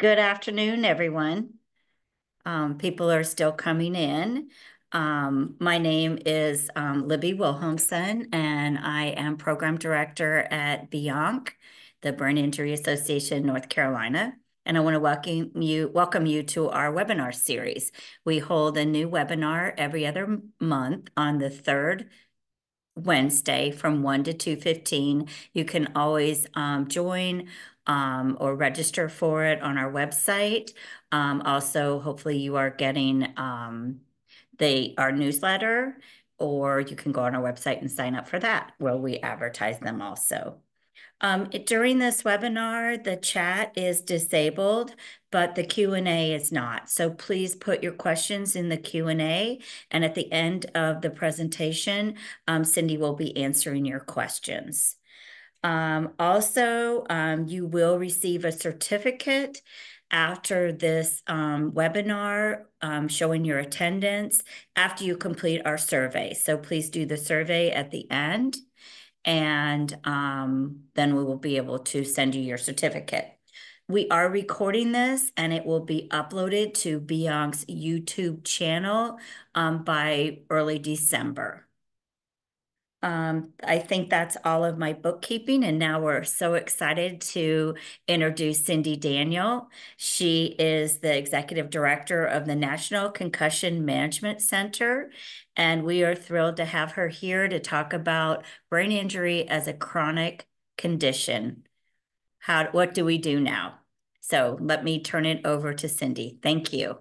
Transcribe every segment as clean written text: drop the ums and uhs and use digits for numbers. Good afternoon, everyone. People are still coming in. My name is Libby Wilhelmson, and I am Program Director at BIANC, the Brain Injury Association of North Carolina. And I want to welcome you to our webinar series. We hold a new webinar every other month on the third Wednesday from 1 to 2:15. You can always join or register for it on our website. Also, hopefully you are getting our newsletter, or you can go on our website and sign up for that, where we advertise them also. During this webinar, the chat is disabled, but the Q&A is not. So please put your questions in the Q&A, and at the end of the presentation, Cindy will be answering your questions. Also, you will receive a certificate after this webinar showing your attendance after you complete our survey. So please do the survey at the end, and then we will be able to send you your certificate. We are recording this, and it will be uploaded to BIANC's YouTube channel by early December. I think that's all of my bookkeeping, and now we're so excited to introduce Cindy Daniel. She is the Executive Director of the National Concussion Management Center, and we are thrilled to have her here to talk about brain injury as a chronic condition. What do we do now? So let me turn it over to Cindy. Thank you.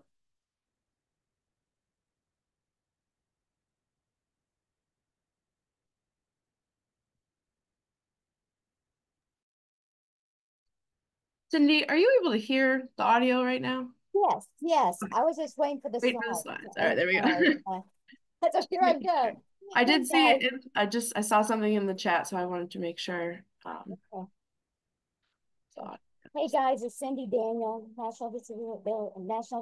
Cindy, are you able to hear the audio right now? Yes, yes. I was just waiting for the slides. All right, there we go. So here I go. I did see it. I saw something in the chat, so I wanted to make sure. Okay. So. Hey guys, it's Cindy Daniel, National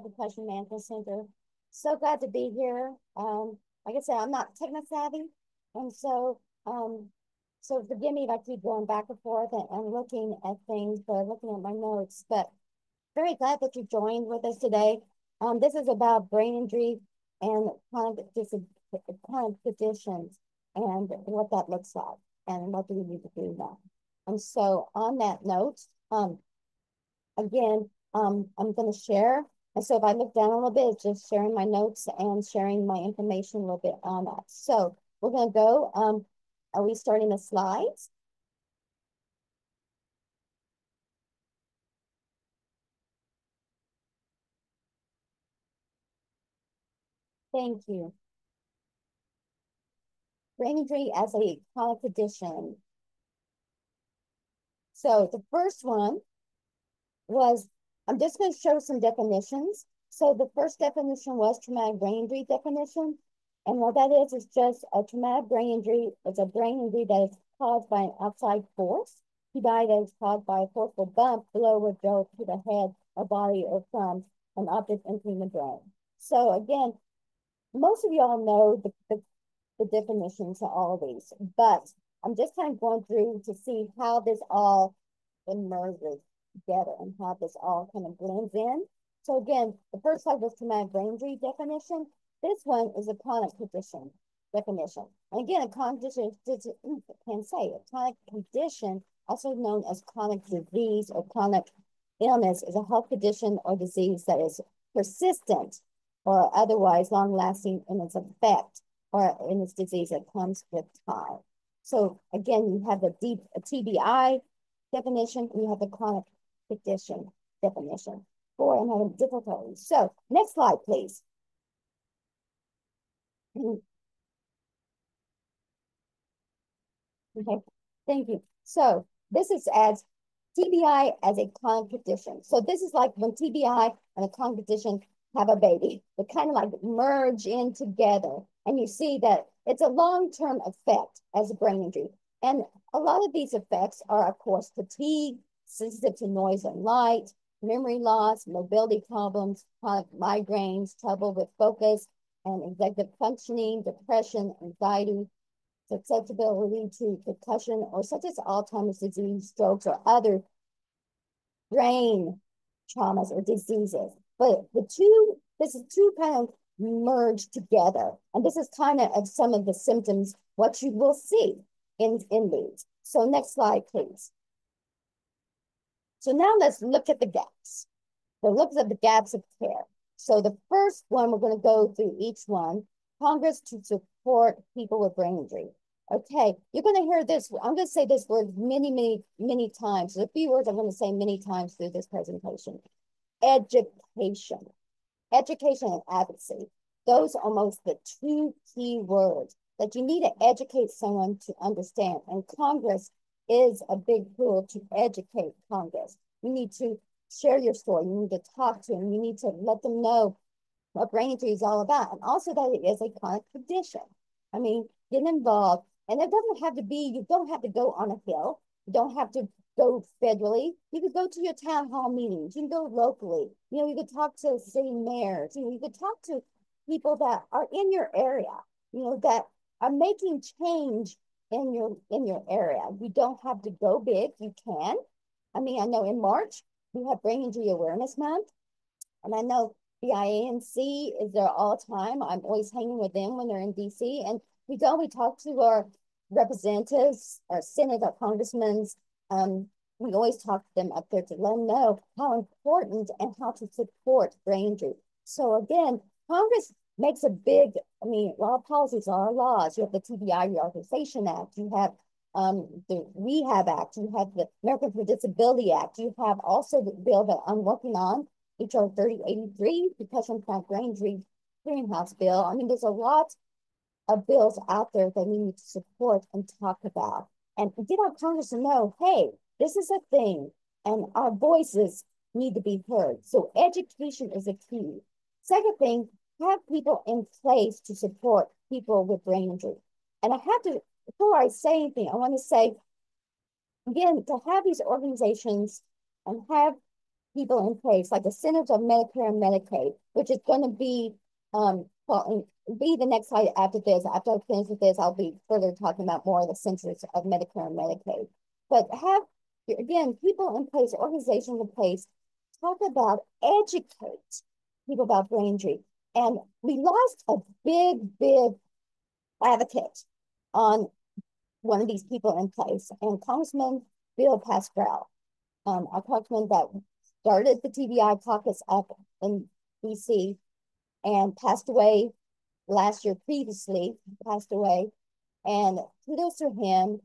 Concussion Management Center. So glad to be here. Like I said, I'm not techno-savvy, and so so forgive me if I keep going back and forth and looking at things, but looking at my notes. But very glad that you joined with us today. This is about brain injury and chronic conditions and what that looks like and what do we need to do now. And so on that note, I'm going to share. And so if I look down a little bit, just sharing my notes and sharing my information a little bit on that. So we're going to go. Are we starting the slides? Thank you. Brain injury as a chronic condition. So the first one was, I'm just going to show some definitions. So the first definition was traumatic brain injury definition. And what that is just a traumatic brain injury. It's a brain injury that is caused by an outside force. TBI that is caused by a forceful bump, blow, or jolt to the head or body or from an object entering the brain. So again, most of you all know the definitions of all of these, but I'm just kind of going through to see how this all emerges together and how this all kind of blends in. So again, the first slide was traumatic brain injury definition. This one is a chronic condition definition. And again, a chronic condition, a chronic condition, also known as chronic disease or chronic illness, is a health condition or disease that is persistent or otherwise long-lasting in its effect or in its disease that comes with time. So again, you have the TBI definition, and you have the chronic condition definition for and having difficulties. So next slide, please. Okay, thank you. So this is as TBI as a chronic condition. So this is like when TBI and a chronic condition have a baby. They kind of like merge in together, and you see that it's a long-term effect as a brain injury. And a lot of these effects are, of course, fatigue, sensitive to noise and light, memory loss, mobility problems, chronic migraines, trouble with focus, and executive functioning, depression, anxiety, susceptibility to concussion, or such as Alzheimer's disease, strokes, or other brain traumas or diseases. But the two, this is two kind of merged together. And this is kind of some of the symptoms, what you will see in these. So next slide, please. So now let's look at the gaps. So look at the gaps of care. So the first one, we're going to go through each one. Congress to support people with brain injury. Okay, you're going to hear this. I'm going to say this word many, many, many times. The few words I'm going to say many times through this presentation. Education. Education and advocacy. Those are almost the two key words that you need to educate someone to understand. And Congress is a big tool to educate Congress. You need to share your story. You need to talk to them. You need to let them know what brain injury is all about. And also that it is a chronic condition. I mean, get involved. And it doesn't have to be, you don't have to go on a hill. You don't have to go federally. You could go to your town hall meetings. You can go locally. You know, you could talk to city mayors. You know, you could talk to people that are in your area, you know, that are making change in your area. You don't have to go big. You can. I mean, I know in March, we have Brain Injury Awareness Month, and I know BIANC is there all time. I'm always hanging with them when they're in D.C., and we go, we talk to our representatives, our senators, our congressmen. We always talk to them up there to let them know how important and how to support brain injury. So again, Congress makes a big, I mean, a lot of policies are laws. You have the TBI Reauthorization Act. You have the Rehab Act, you have the Americans with Disability Act, you have also the bill that I'm working on, HR 3083, because I'm trying brain injury clearinghouse bill. I mean, there's a lot of bills out there that we need to support and talk about. And get our Congress to know, hey, this is a thing, and our voices need to be heard. So education is a key. Second thing, have people in place to support people with brain injury. And I have to, before I say anything, I want to say, again, to have these organizations and have people in place, like the Centers of Medicare and Medicaid, which is going to be, well, be the next slide after this. After I finish with this, I'll be further talking about more of the Centers of Medicare and Medicaid. But have, again, people in place, organizations in place, talk about, educate people about brain injury. And we lost a big, big advocate on one of these people in place, and Congressman Bill Pascrell, a congressman that started the TBI caucus up in DC and passed away last year, previously passed away, and kudos to him.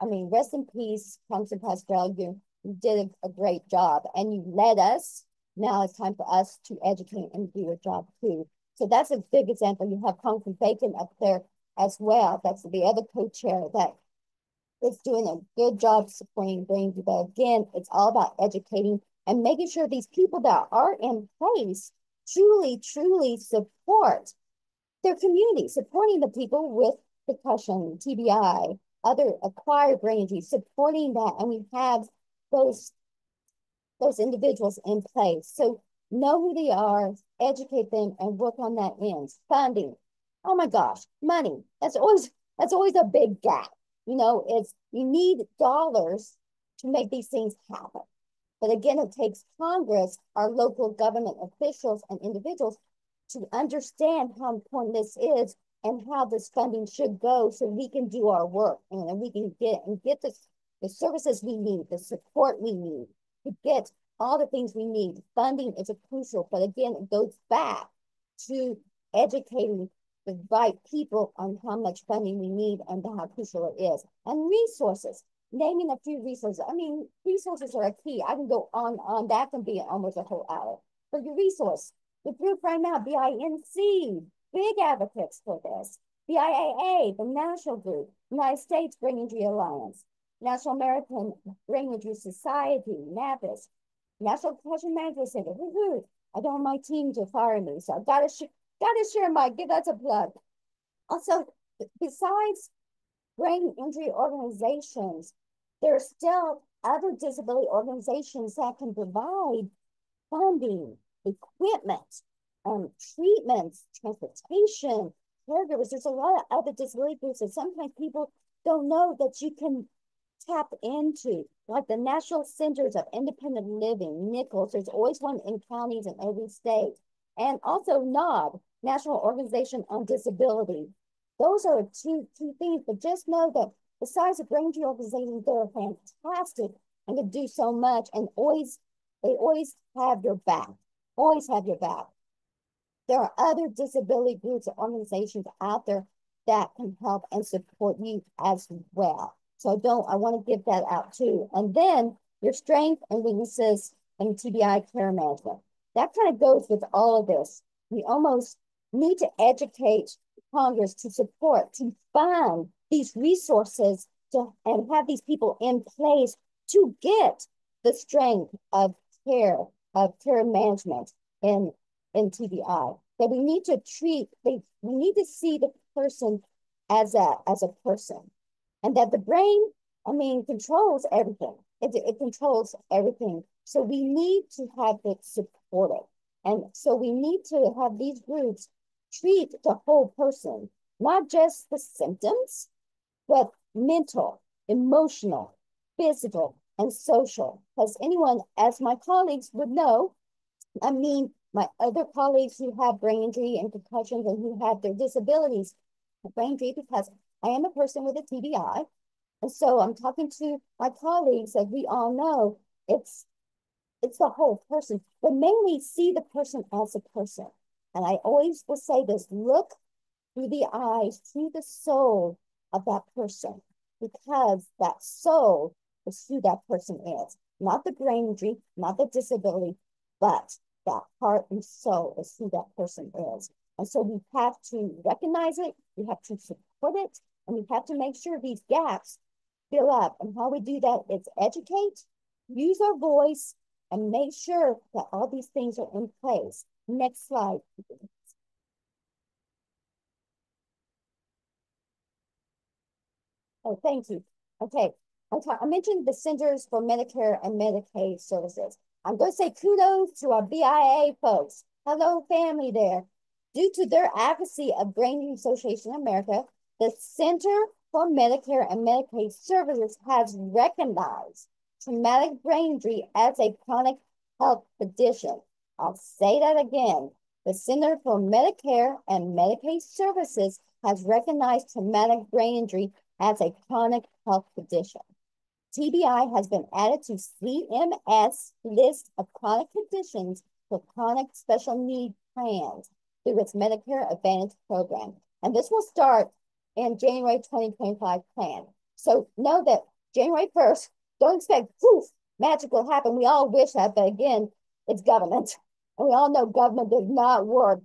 I mean, rest in peace, Congressman Pascrell, you did a great job, and you led us. Now it's time for us to educate and do your job too. So that's a big example. You have Congressman Bacon up there as well. That's the other co-chair that is doing a good job supporting brain injury. But again, it's all about educating and making sure these people that are in place truly, truly support their community, supporting the people with concussion, TBI, other acquired brain injury, supporting that. And we have those individuals in place. So know who they are, educate them, and work on that end. Funding. Oh my gosh, money. That's always a big gap. You know, it's you need dollars to make these things happen. But again, it takes Congress, our local government officials and individuals to understand how important this is and how this funding should go so we can do our work and we can get the services we need, the support we need to get all the things we need. Funding is a crucial, but again, it goes back to educating the right people on how much funding we need and how crucial it is. And resources, naming a few resources. I mean, resources are a key. I can go on. That can be almost a whole hour. But your resource, the group right now, BIANC, big advocates for this. BIAA, the national group, United States Brain Injury Alliance, National American Brain Injury Society, NABIS, National Concussion Management Center. Woo-hoo. I don't want my team to fire me, so I've got to share my, give us a plug. Also, besides brain injury organizations, there are still other disability organizations that can provide funding, equipment, treatments, transportation, caregivers. There's a lot of other disability groups, and sometimes people don't know that you can tap into, like the National Centers of Independent Living, NICLS, there's always one in counties in every state, and also NOB, National Organization on Disability. Those are two key things, but just know that besides the brain injury organizations, they're fantastic and can do so much, and always, they always have your back, always have your back. There are other disability groups and organizations out there that can help and support you as well. So I want to give that out too. And then your strength and weaknesses and TBI care management. That kind of goes with all of this. We almost need to educate Congress to support, to fund these resources to, and have these people in place to get the strength of care management in TBI. That we need to treat, we need to see the person as a person. And that the brain, I mean, controls everything. It controls everything. So we need to have it supported. And so we need to have these groups treat the whole person, not just the symptoms, but mental, emotional, physical, and social. Because anyone, as my colleagues would know, I mean, my other colleagues who have brain injury and concussions and who have their disabilities, brain injury, because I am a person with a TBI, and so I'm talking to my colleagues that we all know it's the whole person, but mainly see the person as a person. And I always will say this, look through the eyes, through the soul of that person, because that soul is who that person is. Not the brain injury, not the disability, but that heart and soul is who that person is. And so we have to recognize it, we have to support it, and we have to make sure these gaps fill up. And how we do that is educate, use our voice, and make sure that all these things are in place. Next slide, please. Oh, thank you. Okay, I mentioned the Centers for Medicare and Medicaid Services. I'm going to say kudos to our BIAA folks. Hello, family there. Due to their advocacy of Brain Injury Association of America, the Center for Medicare and Medicaid Services has recognized traumatic brain injury as a chronic health condition. I'll say that again. The Center for Medicare and Medicaid Services has recognized traumatic brain injury as a chronic health condition. TBI has been added to CMS list of chronic conditions for chronic special need plans through its Medicare Advantage program. And this will start in January 2025 plan. So know that January 1st, don't expect, poof, magic will happen. We all wish that, but again, it's government. And we all know government does not work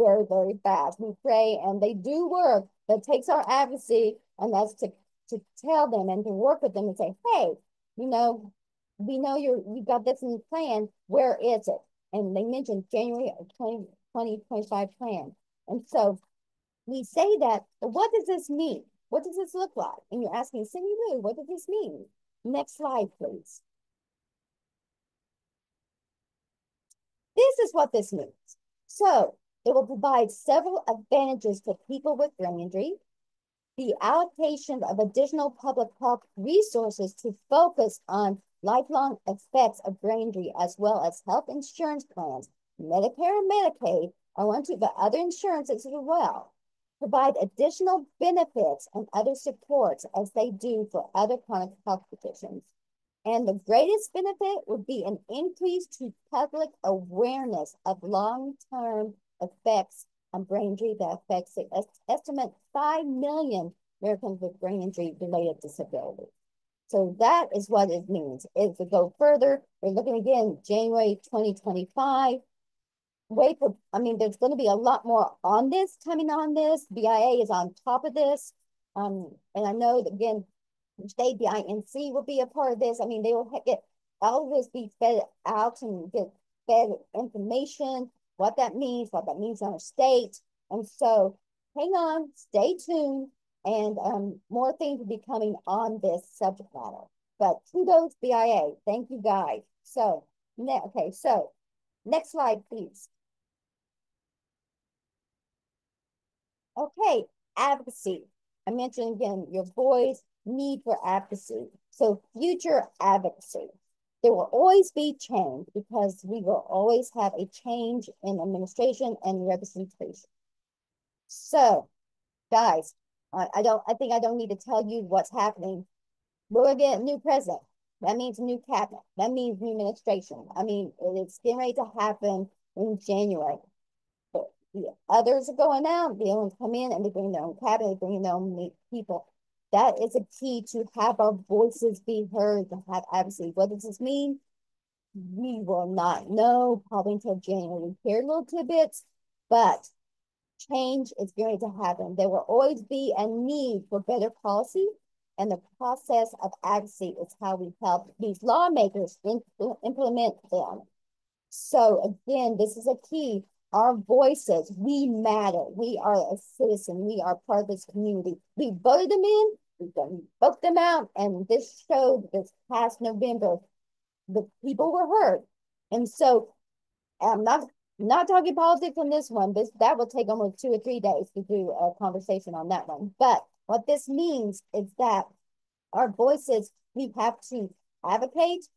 very, very fast. We pray and they do work, but it takes our advocacy, and that's to tell them and to work with them and say, hey, you know, we know you've got this in the plan, where is it? And they mentioned January 2025 plan. And so we say that, what does this mean? What does this look like? And you're asking, Cindy Lou, what does this mean? Next slide, please. This is what this means. So it will provide several advantages for people with brain injury, the allocation of additional public health resources to focus on lifelong effects of brain injury, as well as health insurance plans, Medicare and Medicaid, but other insurances as well, provide additional benefits and other supports as they do for other chronic health conditions. And the greatest benefit would be an increase to public awareness of long-term effects on brain injury that affects an estimate 5 million Americans with brain injury-related disabilities. So that is what it means. If we go further, we're looking again, January 2025. Wait for, I mean, there's going to be a lot more on this coming on this. BIA is on top of this. And I know that, again, they, BIANC will be a part of this. I mean, they will get all of this be fed out and get fed information, what that means on our state. And so hang on, stay tuned, and more things will be coming on this subject matter. But kudos, BIA. Thank you, guys. So, okay, so next slide, please. Okay, advocacy. I mentioned again your voice, need for advocacy. So future advocacy. There will always be change because we will always have a change in administration and representation. So guys, I think I don't need to tell you what's happening. We're gonna get a new president. That means a new cabinet. That means new administration. I mean, it's getting ready to happen in January. But the others are going out, they don't come in, and they bring their own cabinet, they bring their own people. That is a key to have our voices be heard, to have advocacy. What does this mean? We will not know probably until January. We hear little tidbits, but change is going to happen. There will always be a need for better policy, and the process of advocacy is how we help these lawmakers implement them. So again, this is a key. Our voices, we matter. We are a citizen. We are part of this community. We voted them in, we vote them out, and this showed this past November, the people were heard. And so I'm not talking politics on this one, but that will take almost 2 or 3 days to do a conversation on that one. But what this means is that our voices, we have to advocate.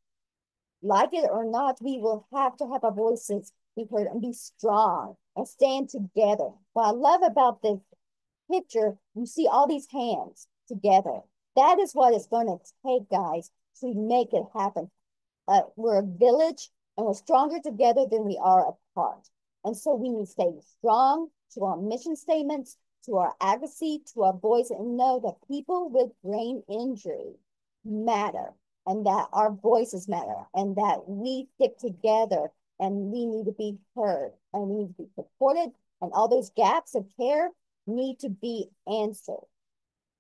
Like it or not, we will have to have our voices be heard and be strong and stand together. What I love about this picture, you see all these hands together. That is what it's going to take, guys, to make it happen. We're a village, and we're stronger together than we are apart. And so we need to stay strong to our mission statements, to our advocacy, to our voice, and know that people with brain injury matter, and that our voices matter, and that we stick together, and we need to be heard, and we need to be supported, and all those gaps of care need to be answered.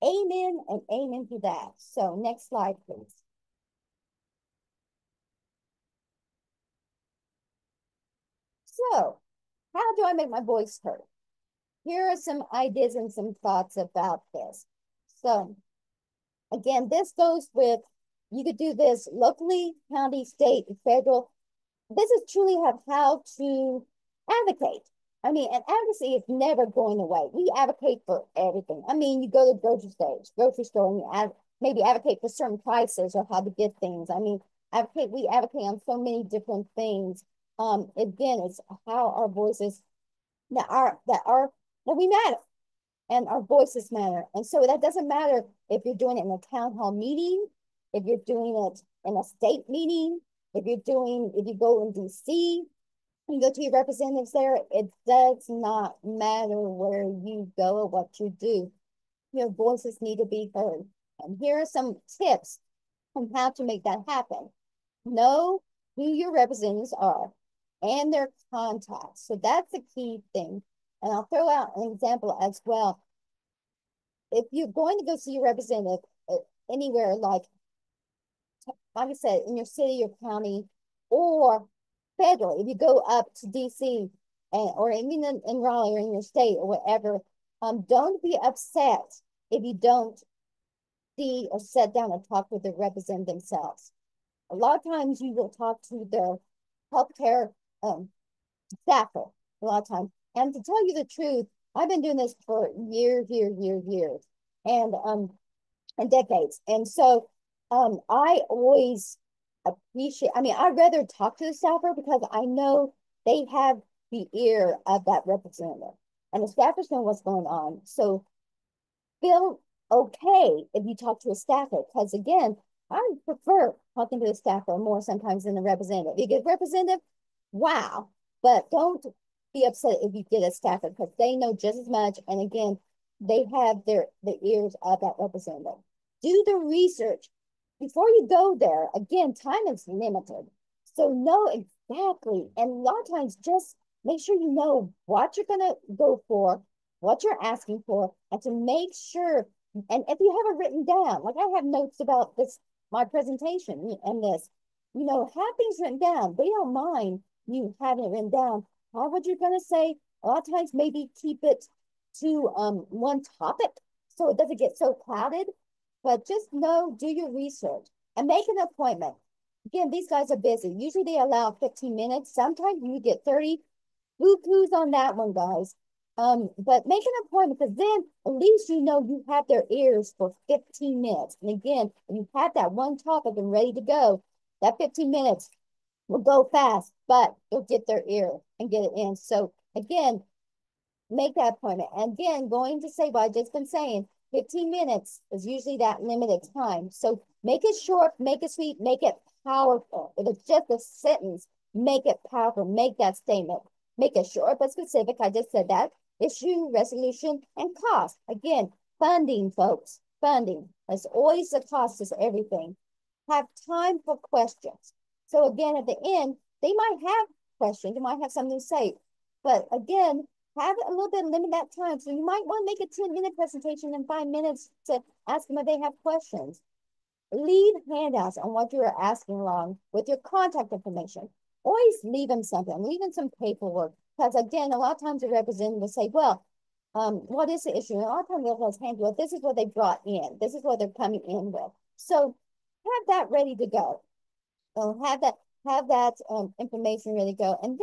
Amen and amen to that. So next slide, please. So how do I make my voice heard? Here are some ideas and some thoughts about this. So again, this goes with, you could do this locally, county, state, and federal. This is truly how to advocate. I mean, and advocacy is never going away. We advocate for everything. I mean, you go to the grocery store, and you maybe advocate for certain prices or how to get things. I mean, we advocate on so many different things. Again, it's how our voices that we matter, and our voices matter. And so that doesn't matter if you're doing it in a town hall meeting, if you're doing it in a state meeting, if you go in DC and go to your representatives there, it does not matter where you go or what you do. Your voices need to be heard. And here are some tips on how to make that happen. Know who your representatives are and their contacts. So that's a key thing. And I'll throw out an example as well. If you're going to go see your representative anywhere, like I said, in your city or county or federal, if you go up to DC or even in Raleigh or in your state or whatever, don't be upset if you don't see or sit down and talk with the representative themselves. A lot of times you will talk to their healthcare staffer a lot of times. And to tell you the truth, I've been doing this for years and decades. And so I always appreciate, I mean, I'd rather talk to the staffer because I know they have the ear of that representative, and the staffers know what's going on. So feel okay if you talk to a staffer, because again, I prefer talking to a staffer more sometimes than the representative. You get representative, wow, but don't be upset if you get a staffer, because they know just as much, and again, they have the ears of that representative. Do the research. Before you go there, again, time is limited. So know exactly, and a lot of times just make sure you know what you're gonna go for, what you're asking for, and to make sure, and if you have it written down, like I have notes about this, my presentation and this, you know, have things written down. They don't mind you having it written down. How would you gonna say? A lot of times maybe keep it to one topic so it doesn't get so clouded. But just know, do your research and make an appointment. Again, these guys are busy. Usually they allow 15 minutes. Sometimes you get 30. Boo-boos on that one, guys. But make an appointment, because then at least you know you have their ears for 15 minutes. And again, if you have that one topic and ready to go, that 15 minutes will go fast, but you'll get their ear and get it in. So again, make that appointment. And again, going to say what I've just been saying, 15 minutes is usually that limited time. So make it short, make it sweet, make it powerful. If it's just a sentence, make it powerful. Make that statement. Make it short but specific. I just said that. Issue, resolution, and cost. Again, funding, folks. Funding. There's always the cost is everything. Have time for questions. So again, at the end, they might have questions. You might have something to say. But again, have a little bit, limit that time. So you might want to make a 10-minute presentation and 5 minutes to ask them if they have questions. Leave handouts on what you are asking along with your contact information. Always leave them something, leave them some paperwork. Because again, a lot of times the representative will say, well, what is the issue? And a lot of times they'll just handle it. This is what they brought in. This is what they're coming in with. So have that ready to go. Have that information ready to go. And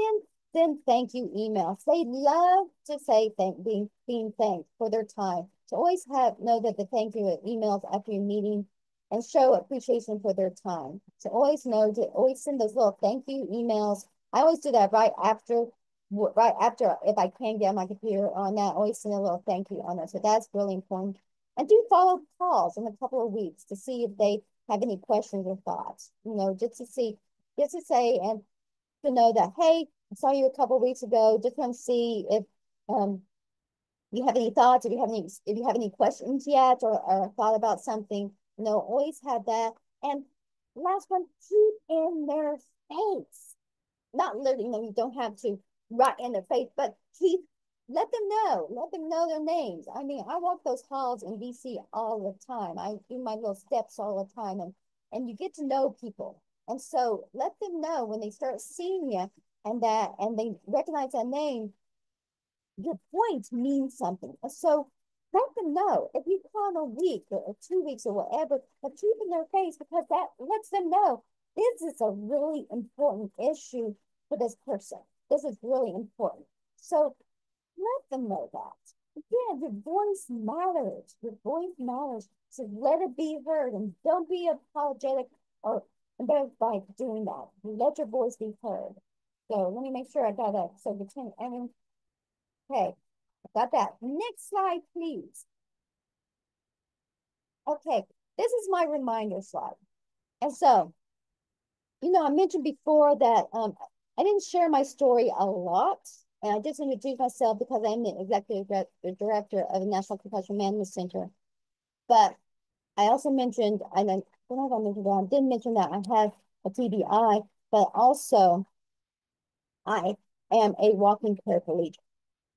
then thank you emails. They love to say being thanked for their time. So always know that the thank you emails after your meeting and show appreciation for their time. So always know to always send those little thank you emails. I always do that right after, if I can get on my computer on that, always send a little thank you on it. So that's really important. And do follow calls in a couple of weeks to see if they have any questions or thoughts, you know, just to see, just to say, and to know that, hey, I saw you a couple of weeks ago, just want to see if you have any thoughts, if you have any questions yet, or thought about something. You know, always have that. And last one, keep in their face. Not literally, no, you don't have to write in their face, but let them know their names. I mean, I walk those halls in DC all the time. I do my little steps all the time, and you get to know people. And so let them know when they start seeing you and they recognize that name, your point means something. So let them know. If you call in a week or 2 weeks or whatever, but keep in their face, because that lets them know this is a really important issue for this person. This is really important. So let them know that. Again, your voice matters. Your voice matters. So let it be heard, and don't be apologetic or embarrassed by doing that. Let your voice be heard. So let me make sure I got that. So between everyone, okay. Got that. Next slide, please. Okay, this is my reminder slide. And so, you know, I mentioned before that I didn't share my story a lot. And I just introduced myself because I'm the executive director of the National Concussion Management Center. But I also mentioned, and I don't know if I mentioned that, I did mention that I have a TBI, but also I am a walking paraplegic.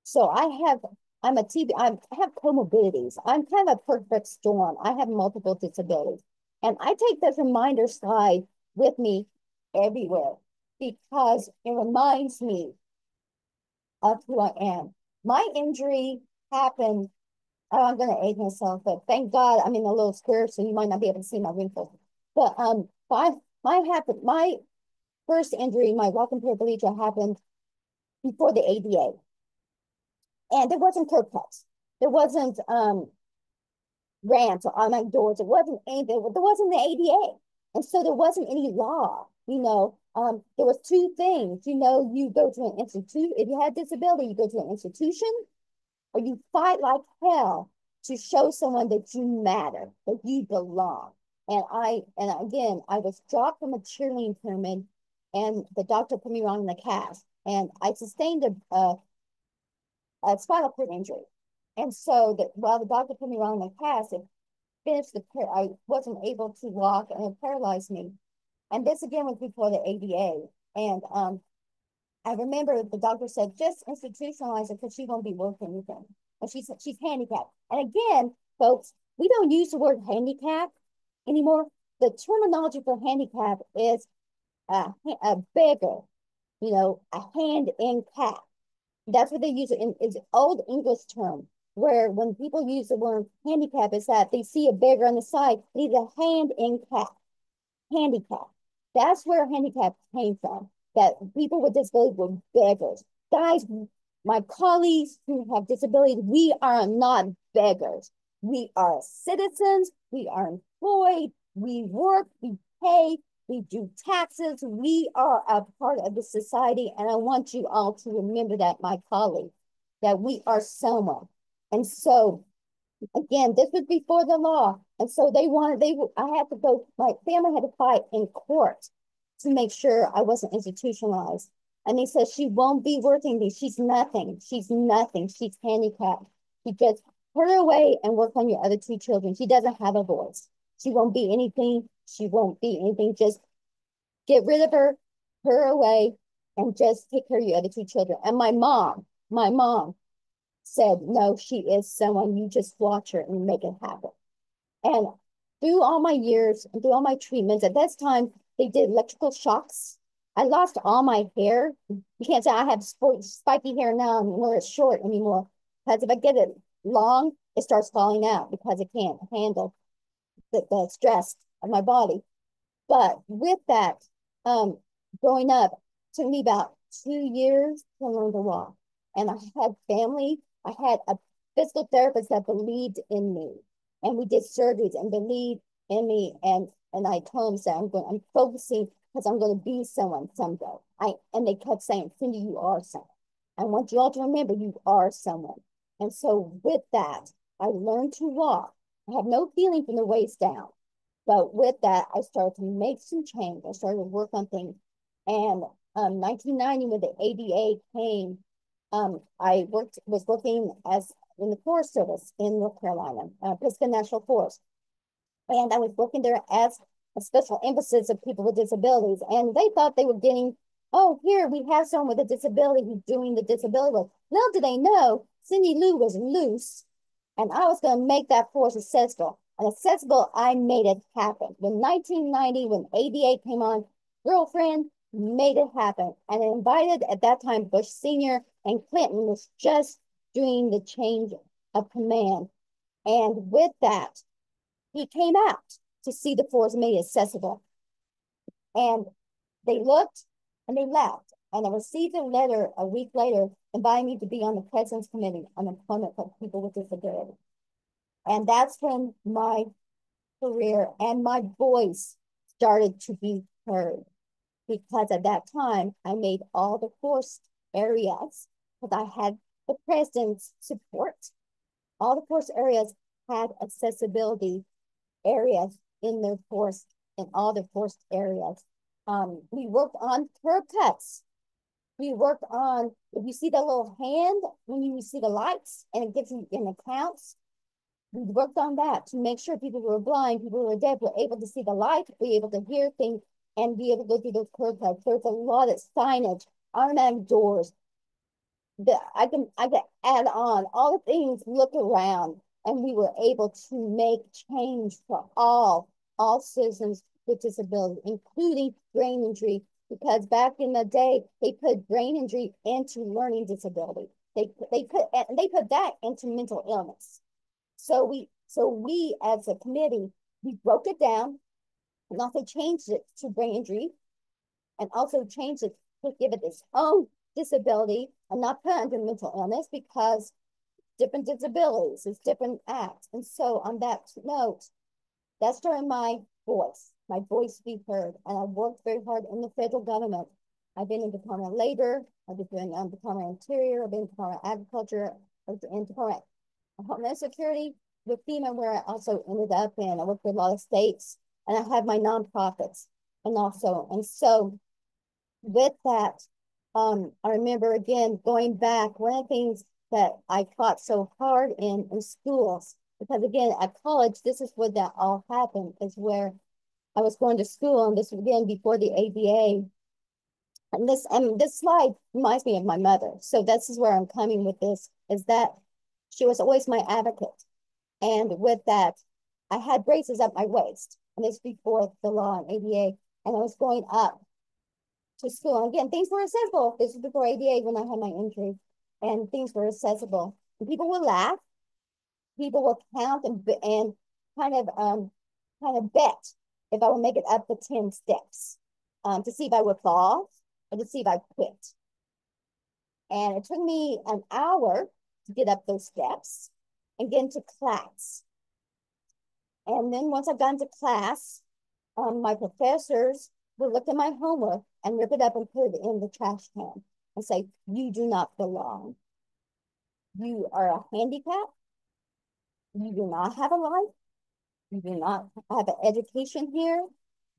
So I'm a TB, I have comorbidities. I'm kind of a perfect storm. I have multiple disabilities. And I take this reminder slide with me everywhere because it reminds me of who I am. My injury happened, I'm gonna age myself, but thank God I'm in a little square, so you might not be able to see my wrinkles. But my first injury, my walking paraplegia happened before the ADA. And there wasn't curb cuts. There wasn't ramps or automatic doors. There wasn't anything. There wasn't the ADA. And so there wasn't any law, you know. There was two things, you know. You go to an institute. If you had a disability, you go to an institution, or you fight like hell to show someone that you matter, that you belong. And again, I was dropped from a cheerleading pyramid, and the doctor put me wrong in the cast. And I sustained a spinal cord injury. And so that while the doctor put me wrong in the cast, it finished I wasn't able to walk, and it paralyzed me. And this again was before the ADA. And I remember the doctor said, just institutionalize it because she won't be worth anything. And she said, she's handicapped. And again, folks, we don't use the word handicap anymore. The terminology for handicap is a beggar, you know, a hand in cap. That's what they use in is old English term, where when people use the word handicap, is that they see a beggar on the side, need a hand in cap. Handicap. That's where handicap came from. That people with disabilities were beggars. Guys My colleagues who have disabilities, we are not beggars. We are citizens, we are employed, we work, we pay, we do taxes, we are a part of the society. And I want you all to remember that, my colleagues, that we are someone. And so, again, this was before the law. And so I had to go, my family had to fight in court to make sure I wasn't institutionalized. And they said, she won't be working these. She's nothing. She's nothing. She's handicapped. You just put her away and work on your other two children. She doesn't have a voice. She won't be anything. She won't be anything. Just get rid of her, put her away, and just take care of your other two children. And my mom said, no, she is someone. You just watch her and make it happen. And through all my years, and through all my treatments, at this time, they did electrical shocks. I lost all my hair. You can't say I have spiky hair now and it's short anymore. Because if I get it long, it starts falling out because it can't handle the stress of my body. But with that, growing up, it took me about 2 years to learn to walk. And I had family. I had a physical therapist that believed in me. And we did surgeries and believed in me. And I told him, so I'm focusing because I'm going to be someone someday. And they kept saying, Cindy, you are someone. I want you all to remember you are someone. And so with that, I learned to walk. I have no feeling from the waist down. But with that, I started to make some change. I started to work on things. And 1990, when the ADA came, I was working as in the Forest Service in North Carolina, Pisgah National Forest. And I was working there as a special emphasis of people with disabilities. And they thought they were getting, oh, here we have someone with a disability who's doing the disability work. Little did they know, Cindy Lou was loose, and I was going to make that force accessible. And accessible, I made it happen. In 1990, when ADA came on, girlfriend made it happen. And I invited, at that time, Bush Sr. and Clinton was just doing the change of command. And with that, he came out to see the force made accessible. And they looked and they laughed. And I received a letter a week later inviting me to be on the President's Committee on Employment for People with Disability. And that's when my career and my voice started to be heard. Because at that time, I made all the force areas, because I had the President's support. All the force areas had accessibility areas in their force, in all the forced areas. We worked on curb cuts. We worked on, if you see the little hand, when you see the lights and it gives you an account, we worked on that to make sure people who were blind, people who were deaf were able to see the light, be able to hear things, and be able to go through those curb cuts. There's a lot of signage, automatic doors. I can add on all the things, look around. And we were able to make change for all citizens with disabilities, including brain injury, because back in the day, they put brain injury into learning disability. They put that into mental illness. So we as a committee, we broke it down and also changed it to brain injury and also changed it to give it its own disability and not put it under mental illness because different disabilities, it's different acts. And so on that note, that started my voice be heard. And I worked very hard in the federal government. I've been in Department of Labor, I've been in Department of Interior, I've been in Department of Agriculture, I've been in Department of Homeland Security, with FEMA, where I also ended up in. I worked with a lot of states, and I had my nonprofits. And so with that, I remember again, going back, one of the things that I fought so hard in schools, because again, at college, this is where that all happened, is where I was going to school, and this was again before the ADA. And this slide reminds me of my mother. So this is where I'm coming with this, is that she was always my advocate. And with that, I had braces up my waist, and this before the law and ADA, and I was going up to school. And again, things were accessible. This was before ADA when I had my injury. And things were accessible. And people would laugh. People would count and kind of bet if I would make it up the 10 steps to see if I would fall or to see if I quit. And it took me an hour to get up those steps and get into class. And then once I've gone to class, my professors would look at my homework and rip it up and put it in the trash can and say, you do not belong. You are a handicap. You do not have a life. You do not have an education here.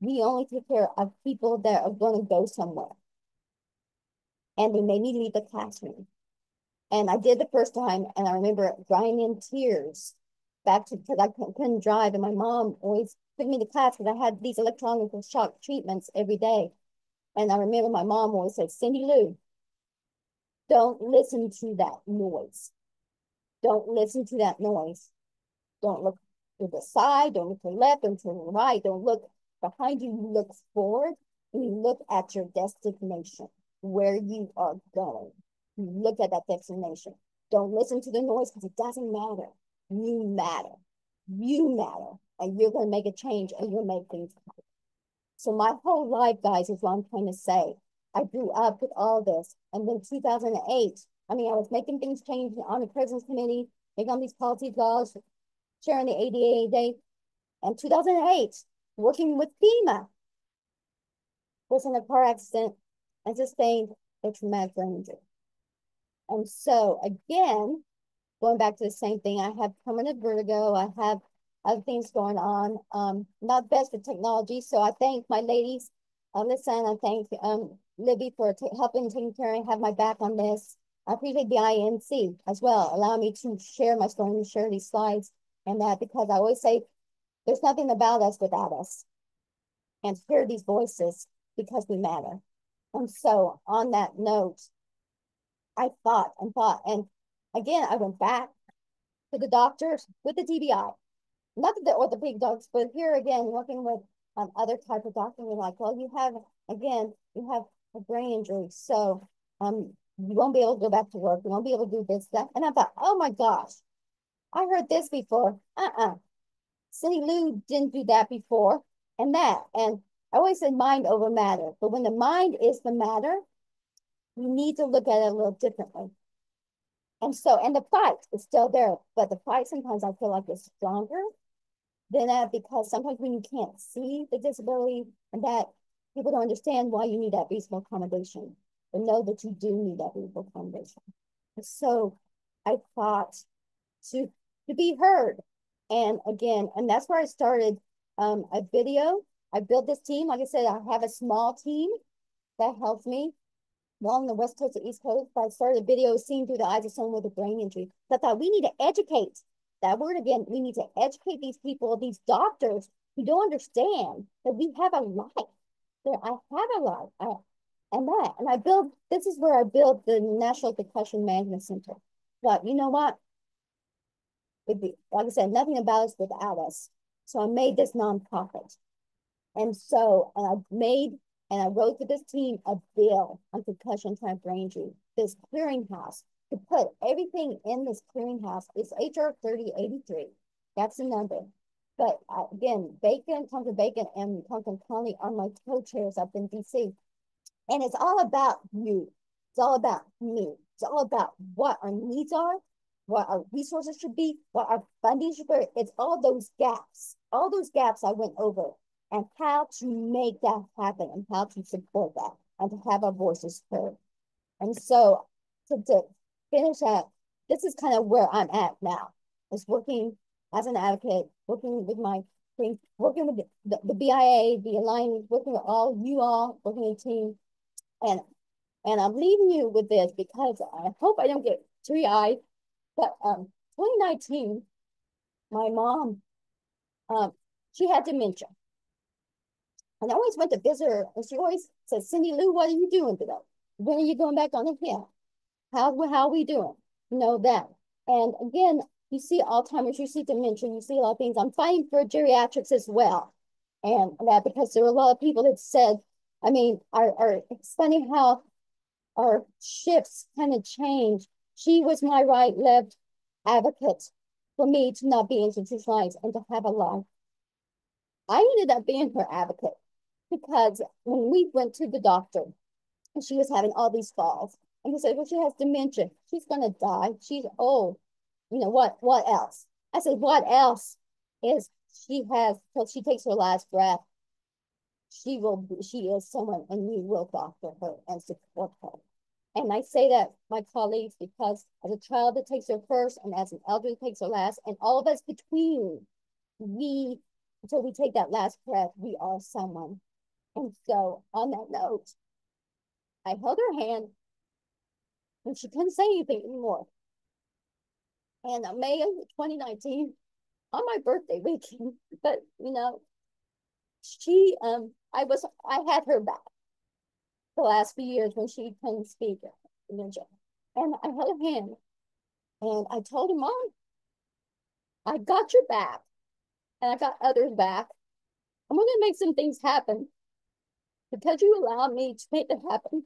We only take care of people that are going to go somewhere. And they made me leave the classroom. And I did the first time, and I remember crying in tears because I couldn't drive, and my mom always took me to class because I had these electronic shock treatments every day. And I remember my mom always said, Cindy Lou, don't listen to that noise. Don't listen to that noise. Don't look to the side, don't look to the left, don't turn to the right, don't look behind you, you look forward, and you look at your destination, where you are going. You look at that destination. Don't listen to the noise because it doesn't matter. You matter. You matter. And you're going to make a change and you'll make things happen. So my whole life, guys, is what I'm trying to say. I grew up with all this. And then 2008, I was making things change on the President's Committee, making all these policy laws, sharing the ADA day. And 2008, working with FEMA, was in a car accident and sustained a traumatic brain injury. And so again, going back to the same thing, I have permanent vertigo. I have other things going on. Not best with technology. So I thank my ladies, Alyssa, and I thank Libby for helping, taking care, and have my back on this. I appreciate BIANC as well, allowing me to share my story and share these slides and that, because I always say there's nothing about us without us. And hear these voices because we matter. And so on that note, I thought. And again, I went back to the doctors with the TBI. Not the orthopedic docs, but here again, working with other type of doctors, we're like, well, you have a brain injury. So you won't be able to go back to work. You won't be able to do this, that. And I thought, oh my gosh, I heard this before. Cindy Lou didn't do that before and that. And I always said mind over matter. But when the mind is the matter, we need to look at it a little differently. And so, and the fight is still there, but the fight sometimes I feel like is stronger than that, because sometimes when you can't see the disability and that, people don't understand why you need that reasonable accommodation, but know that you do need that reasonable accommodation. And so I fought to be heard. And again, and that's where I started a video. I built this team. Like I said, I have a small team that helps me. Along the West Coast to East Coast, but I started a video seen through the eyes of someone with a brain injury. So I thought we need to educate, that word again, we need to educate these people, these doctors who don't understand that we have a life, that I have a life, and I built, this is where I built the National Concussion Management Center. But you know what? It'd be, like I said, nothing about us without us. So I made this nonprofit. And so and I wrote for this team a bill on concussion type brain injury, this clearinghouse. To put everything in this clearinghouse is HR 3083. That's the number. But again, Duncan Bacon, and Duncan Conley are my co-chairs up in DC. And it's all about you. It's all about me. It's all about what our needs are, what our resources should be, what our funding should be. It's all those gaps. All those gaps I went over, and how to make that happen and how to support that and to have our voices heard. And so to finish up, this is kind of where I'm at now, is working as an advocate, working with my team, working with the BIAA, the Alliance, working with all you all, working with the team. And I'm leaving you with this because I hope I don't get teary-eyed, but 2019, my mom, she had dementia. And I always went to visit her, and she always said, Cindy Lou, what are you doing today? When are you going back on the hill? How are we doing? You know that. And again, you see Alzheimer's, you see dementia, you see a lot of things. I'm fighting for geriatrics as well. And that, because there were a lot of people that said, it's funny how our shifts kind of change. She was my right, left advocate for me to not be institutionalized and to have a life. I ended up being her advocate. Because when we went to the doctor, and she was having all these falls, And he said, well, she has dementia. She's going to die. She's old. You know, what else? I said, what else is she has, till she takes her last breath, she is someone, and we will doctor her and support her. And I say that, my colleagues, because as a child that takes her first, and as an elder that takes her last, and all of us between, we, until we take that last breath, we are someone. And so on that note, I held her hand, and she couldn't say anything anymore. And in May of 2019, on my birthday weekend, but you know, she, I had her back the last few years when she couldn't speak, and I held her hand, and I told her, Mom, I got your back, and I got others back. I'm going to make some things happen because you allowed me to make it happen,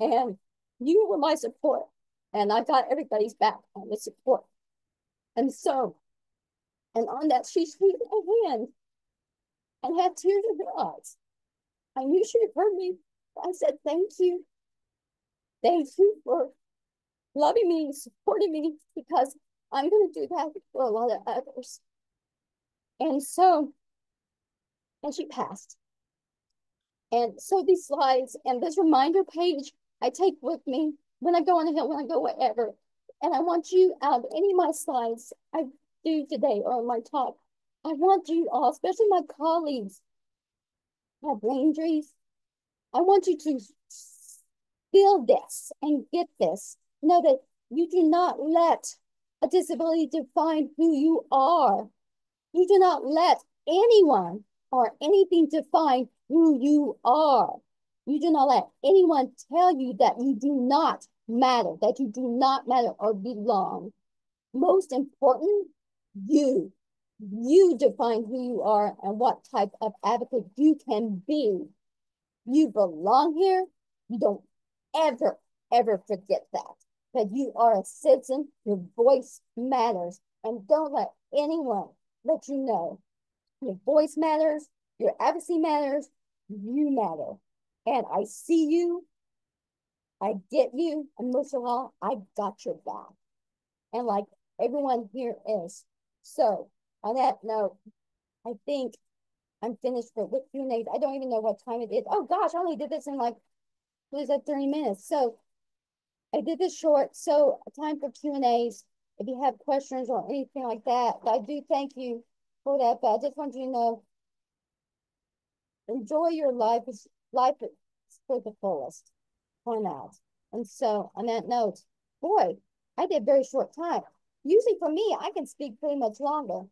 and you were my support, and I got everybody's back on the support. And so, and on that, she squeezed my hand and had tears in her eyes. I knew she heard me. I said, thank you. Thank you for loving me, supporting me, because I'm going to do that for a lot of others. And so, and she passed. And so these slides and this reminder page I take with me when I go on the hill, when I go wherever. And I want you, out of any of my slides I do today or my talk, I want you all, especially my colleagues, my brain injuries, I want you to feel this and get this. Know that you do not let a disability define who you are. You do not let anyone or anything define who you are. You do not let anyone tell you that you do not matter, that you do not matter or belong. Most important, you. You define who you are and what type of advocate you can be. You belong here. You don't ever, ever forget that. That you are a citizen, your voice matters. And don't let anyone let you know. Your voice matters, your advocacy matters, you matter. And I see you, I get you, and most of all, I got your back. And like everyone here is. So on that note, I think I'm finished with Q&A. I don't even know what time it is. Oh gosh, I only did this in like, it was like 30 minutes. So I did this short, so time for Q&As. If you have questions or anything like that, I do thank you for that, but I just want you to know, enjoy your life. Life is for the fullest. Why not? And so on that note, boy, I did very short time. Usually for me, I can speak pretty much longer.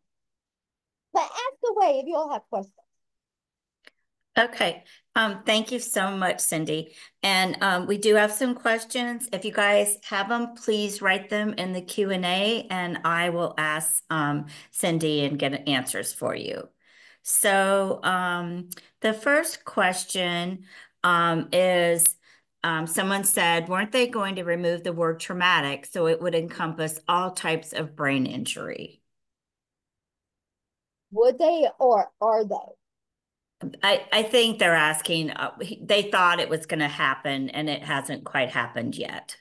But ask away if you all have questions. Okay. Thank you so much, Cindy. And we do have some questions. If you guys have them, please write them in the Q&A, and I will ask Cindy and get answers for you. So the first question is, someone said, weren't they going to remove the word traumatic so it would encompass all types of brain injury? Would they, or are they? I think they're asking, they thought it was going to happen and it hasn't quite happened yet.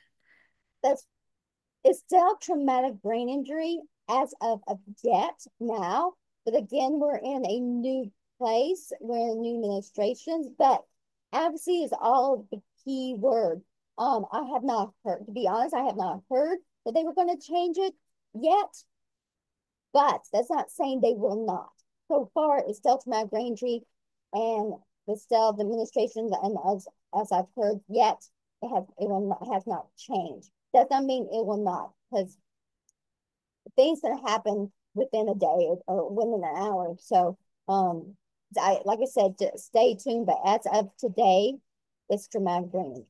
It's still traumatic brain injury as of yet now. But again, we're in a new place. We're in new administrations, but advocacy is all the key word. I have not heard, to be honest, I have not heard that they were going to change it yet, but that's not saying they will not. So far, it's still traumatic brain injury, and it's still the administrations, and as I've heard yet, it has not changed. That doesn't mean it will not, because things that happen within a day or within an hour. So I, like I said, just stay tuned, but as of today, it's traumatic brain injury.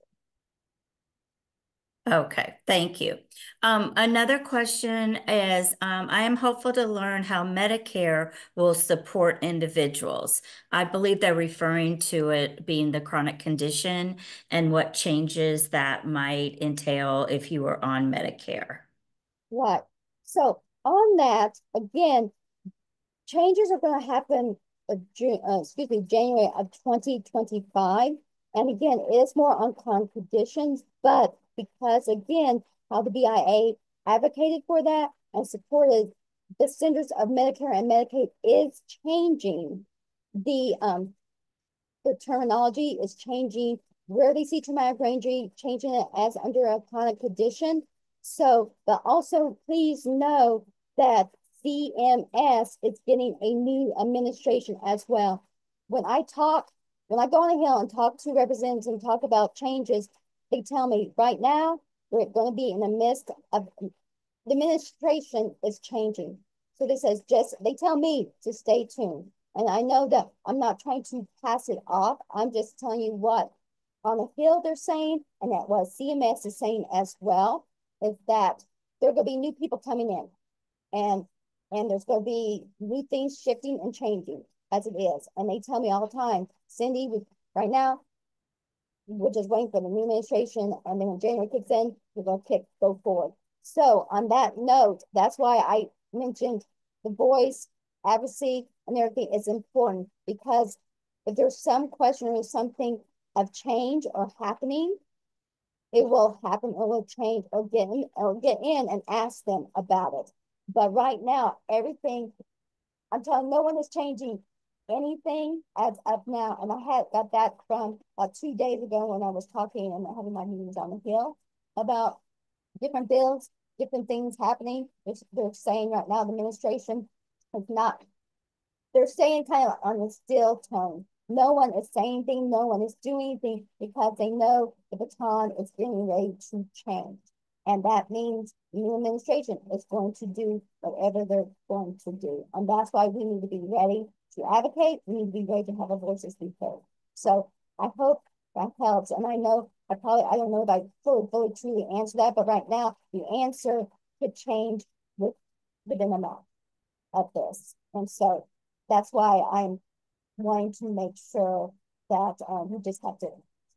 Okay, thank you. Another question is, I am hopeful to learn how Medicare will support individuals. I believe they're referring to it being the chronic condition and what changes that might entail if you were on Medicare. Right, so on that, again, changes are going to happen, January of 2025. And again, it's more on conditions, but because again, how the BIA advocated for that and supported the Centers of Medicare and Medicaid is changing the terminology, is changing where they see traumatic brain injury, changing it as under a chronic condition. So, but also please know that CMS is getting a new administration as well. When I go on a hill and talk to representatives and talk about changes, they tell me right now, we're going to be in the midst of the administration is changing. So this says just, they tell me to stay tuned. And I know that I'm not trying to pass it off. I'm just telling you what on the hill they're saying, and that what CMS is saying as well, is that there are going to be new people coming in. And there's going to be new things shifting and changing as it is. And they tell me all the time, Cindy, right now, we're just waiting for the new administration. And then when January kicks in, we're going to go forward. So on that note, that's why I mentioned the voice, advocacy, and everything is important. Because if there's some question or something of change or happening, it will happen or will change or get in and ask them about it. But right now, everything, I'm telling no one is changing anything as of now. And I had got that from 2 days ago when I was talking and having my meetings on the Hill about different bills, different things happening. They're saying right now the administration is not, they're saying kind of on a still tone. No one is saying anything, no one is doing anything because they know the baton is getting ready to change. And that means the new administration is going to do whatever they're going to do. And that's why we need to be ready to advocate. We need to be ready to have our voices be heard. So I hope that helps. And I know, I don't know if I fully truly answer that, but right now the answer could change within a month of this. And so that's why I'm wanting to make sure that we just have to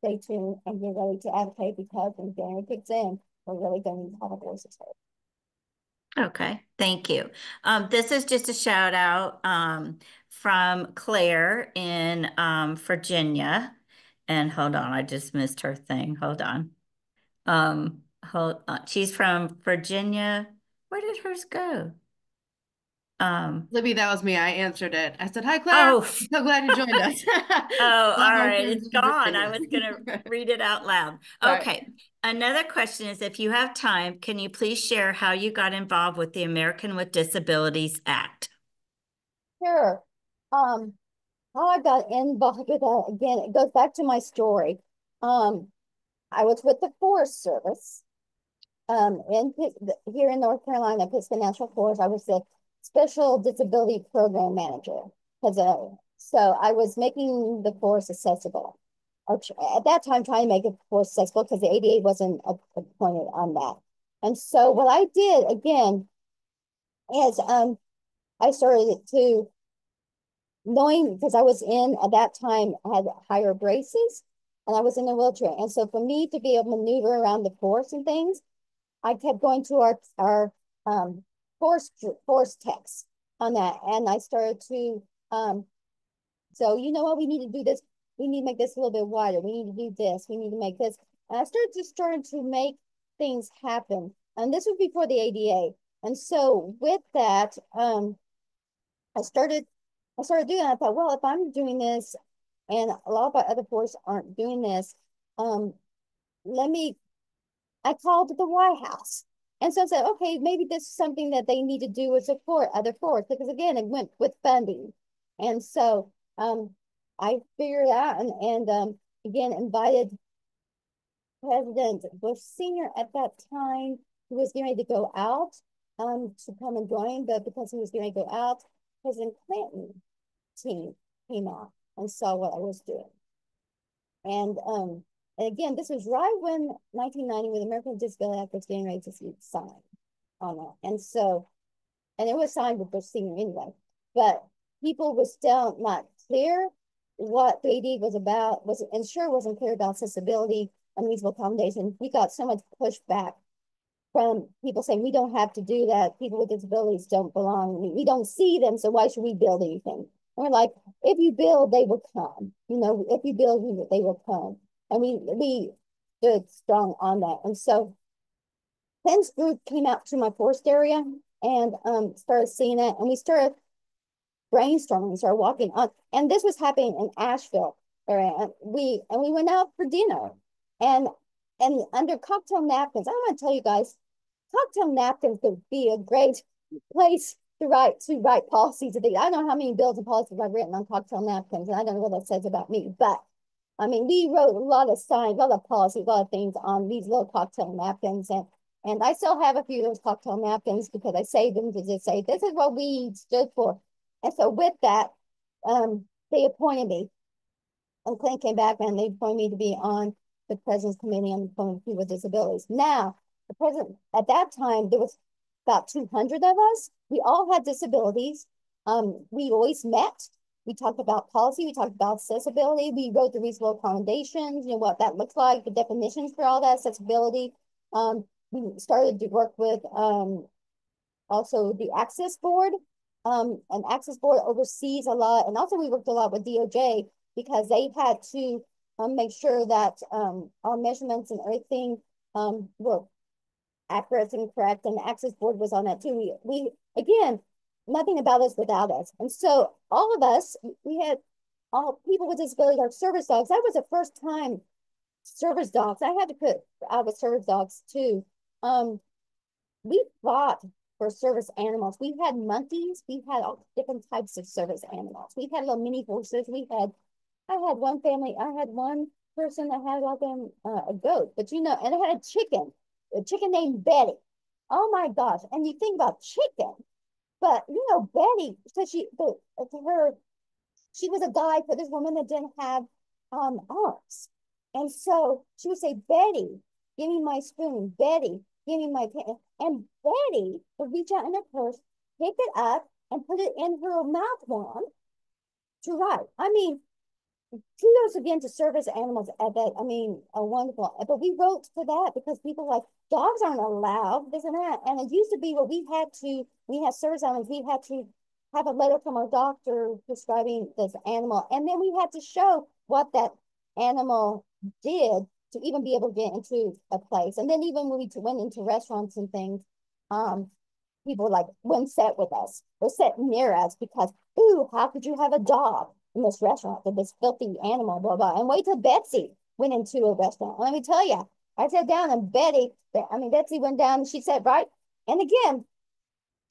stay tuned and get ready to advocate, because when January kicks in, we're really going to need to have a voice heard. Okay, thank you. This is just a shout out from Claire in Virginia. And hold on, I just missed her thing. Hold on. She's from Virginia. Where did hers go? Libby, that was me. I answered it. I said, hi, Claire. Oh. So glad you joined us. Oh, all right. It's gone. I was going to read it out loud. Sorry. Okay. Another question is, if you have time, can you please share how you got involved with the Americans with Disabilities Act? Sure. How I got involved with that, again, it goes back to my story. I was with the Forest Service here in North Carolina, Pisgah National Forest. I was the Special Disability Program Manager. So I was making the forest accessible. At that time, trying to make the forest accessible because the ADA wasn't appointed on that. And so what I did, again, is I started to, knowing, because I was in, at that time, I had higher braces, and I was in a wheelchair. And so for me to be able to maneuver around the forest and things, I kept going to our forest text on that. And I started to, so you know what, we need to do this. We need to make this a little bit wider. We need to do this. We need to make this. And I started to make things happen. And this was before the ADA. And so with that, I started doing that. I thought, well, if I'm doing this and a lot of our other forces aren't doing this, I called the White House. And so I said, okay, maybe this is something that they need to do is support other forces, because again, it went with funding. And so I figured out and again, invited President Bush Sr. at that time, who was getting ready to go out to come and join, but because he was getting ready to go out, President Clinton team came out and saw what I was doing. And again, this was right when 1990, when the American Disability Act was getting ready to be signed on that. And so, and it was signed with Bush Sr. anyway, but people were still not clear what the ADA was about, and sure wasn't clear about accessibility, unreasonable accommodation. We got so much pushback from people saying, we don't have to do that. People with disabilities don't belong. We don't see them, so why should we build anything? And we're like, if you build, they will come. You know, if you build, they will come. I mean, we stood strong on that. And so Penn's group came out to my forest area and started seeing that. And we started brainstorming, we started walking on. And this was happening in Asheville area. And we went out for dinner. And under cocktail napkins, I want to tell you guys, cocktail napkins could be a great place to write policies. I don't know how many bills and policies I've written on cocktail napkins, and I don't know what that says about me, but I mean, we wrote a lot of signs, a lot of policies, a lot of things on these little cocktail napkins, and I still have a few of those cocktail napkins because I saved them to just say, this is what we stood for. And so with that, they appointed me, and Clinton came back and they appointed me to be on the President's Committee on Employment of People with Disabilities. Now, the President, at that time, there was about 200 of us. We all had disabilities. We always met. We talked about policy. We talked about accessibility. We wrote the reasonable accommodations, you know, what that looks like, the definitions for all that accessibility. We started to work with also the Access Board. And Access Board oversees a lot. And also we worked a lot with DOJ because they had to make sure that our measurements and everything were accurate and correct, and the Access Board was on that too. We again, nothing about us without us. And so all of us, we had all people with disabilities, our service dogs. That was the first time service dogs. I had to put out with service dogs too. We fought for service animals. We had monkeys. We had all different types of service animals. We had little mini horses. I had one family, I had one person that had all them, a goat, but you know, and I had a chicken named Betty. Oh my gosh. And you think about chicken, but you know, Betty, so she was a guide for this woman that didn't have arms. And so she would say, Betty, give me my spoon. Betty, give me my pen. And Betty would reach out in her purse, pick it up and put it in her mouth one to write. I mean, kudos again to service animals at that. I mean, a wonderful, but we wrote for that because people were like, dogs aren't allowed, this and that. And it used to be where we had service animals, we had to have a letter from our doctor prescribing this animal. And then we had to show what that animal did to even be able to get into a place. And then even when we went into restaurants and things, people like wouldn't sit with us or sit near us because, ooh, how could you have a dog in this restaurant with this filthy animal, blah, blah. And wait till Betsy went into a restaurant. Let me tell you, I sat down and Betsy went down and she sat right. And again,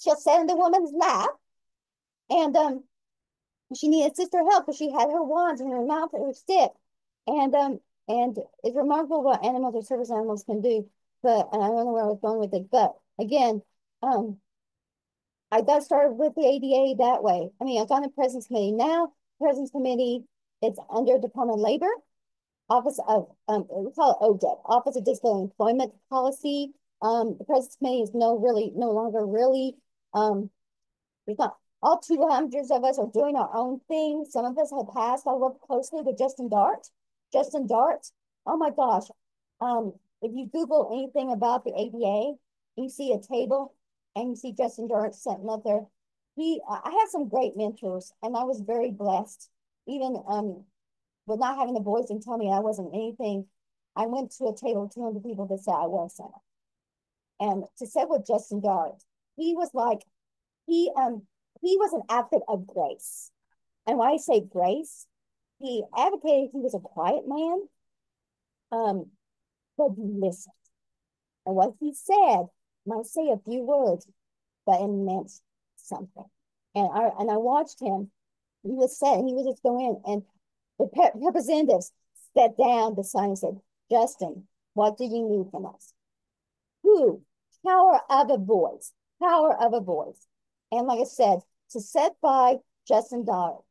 she'll sit in the woman's lap. And she needed sister help because she had her wands in her mouth and her stick. And it's remarkable what animals or service animals can do. But, and I don't know where I was going with it, but again, I got started with the ADA that way. I mean, I got on the President's Committee. Now, President's Committee, it's under Department of Labor, Office of, we call it ODEP, Office of Disability Employment Policy. The President's Committee is no longer really, we've got all 200 of us are doing our own thing. Some of us have passed. I work closely with Justin Dart. Justin Dart, oh my gosh. If you Google anything about the ADA, you see a table and you see Justin Dart sitting up there. I had some great mentors, and I was very blessed, even with not having the boys and tell me I wasn't anything. I went to a table of 200 people that said I was something. And to sit with Justin Dart, he was like, he was an advocate of grace. And when I say grace, he advocated, he was a quiet man, but he listened. And what he said might say a few words, but it meant something. And I watched him. He was set, and he was just going in, and the representatives sat down beside him and said, Justin, what do you need from us? Who? Power of a voice. Power of a voice. And like I said, to sit by Justin Dart,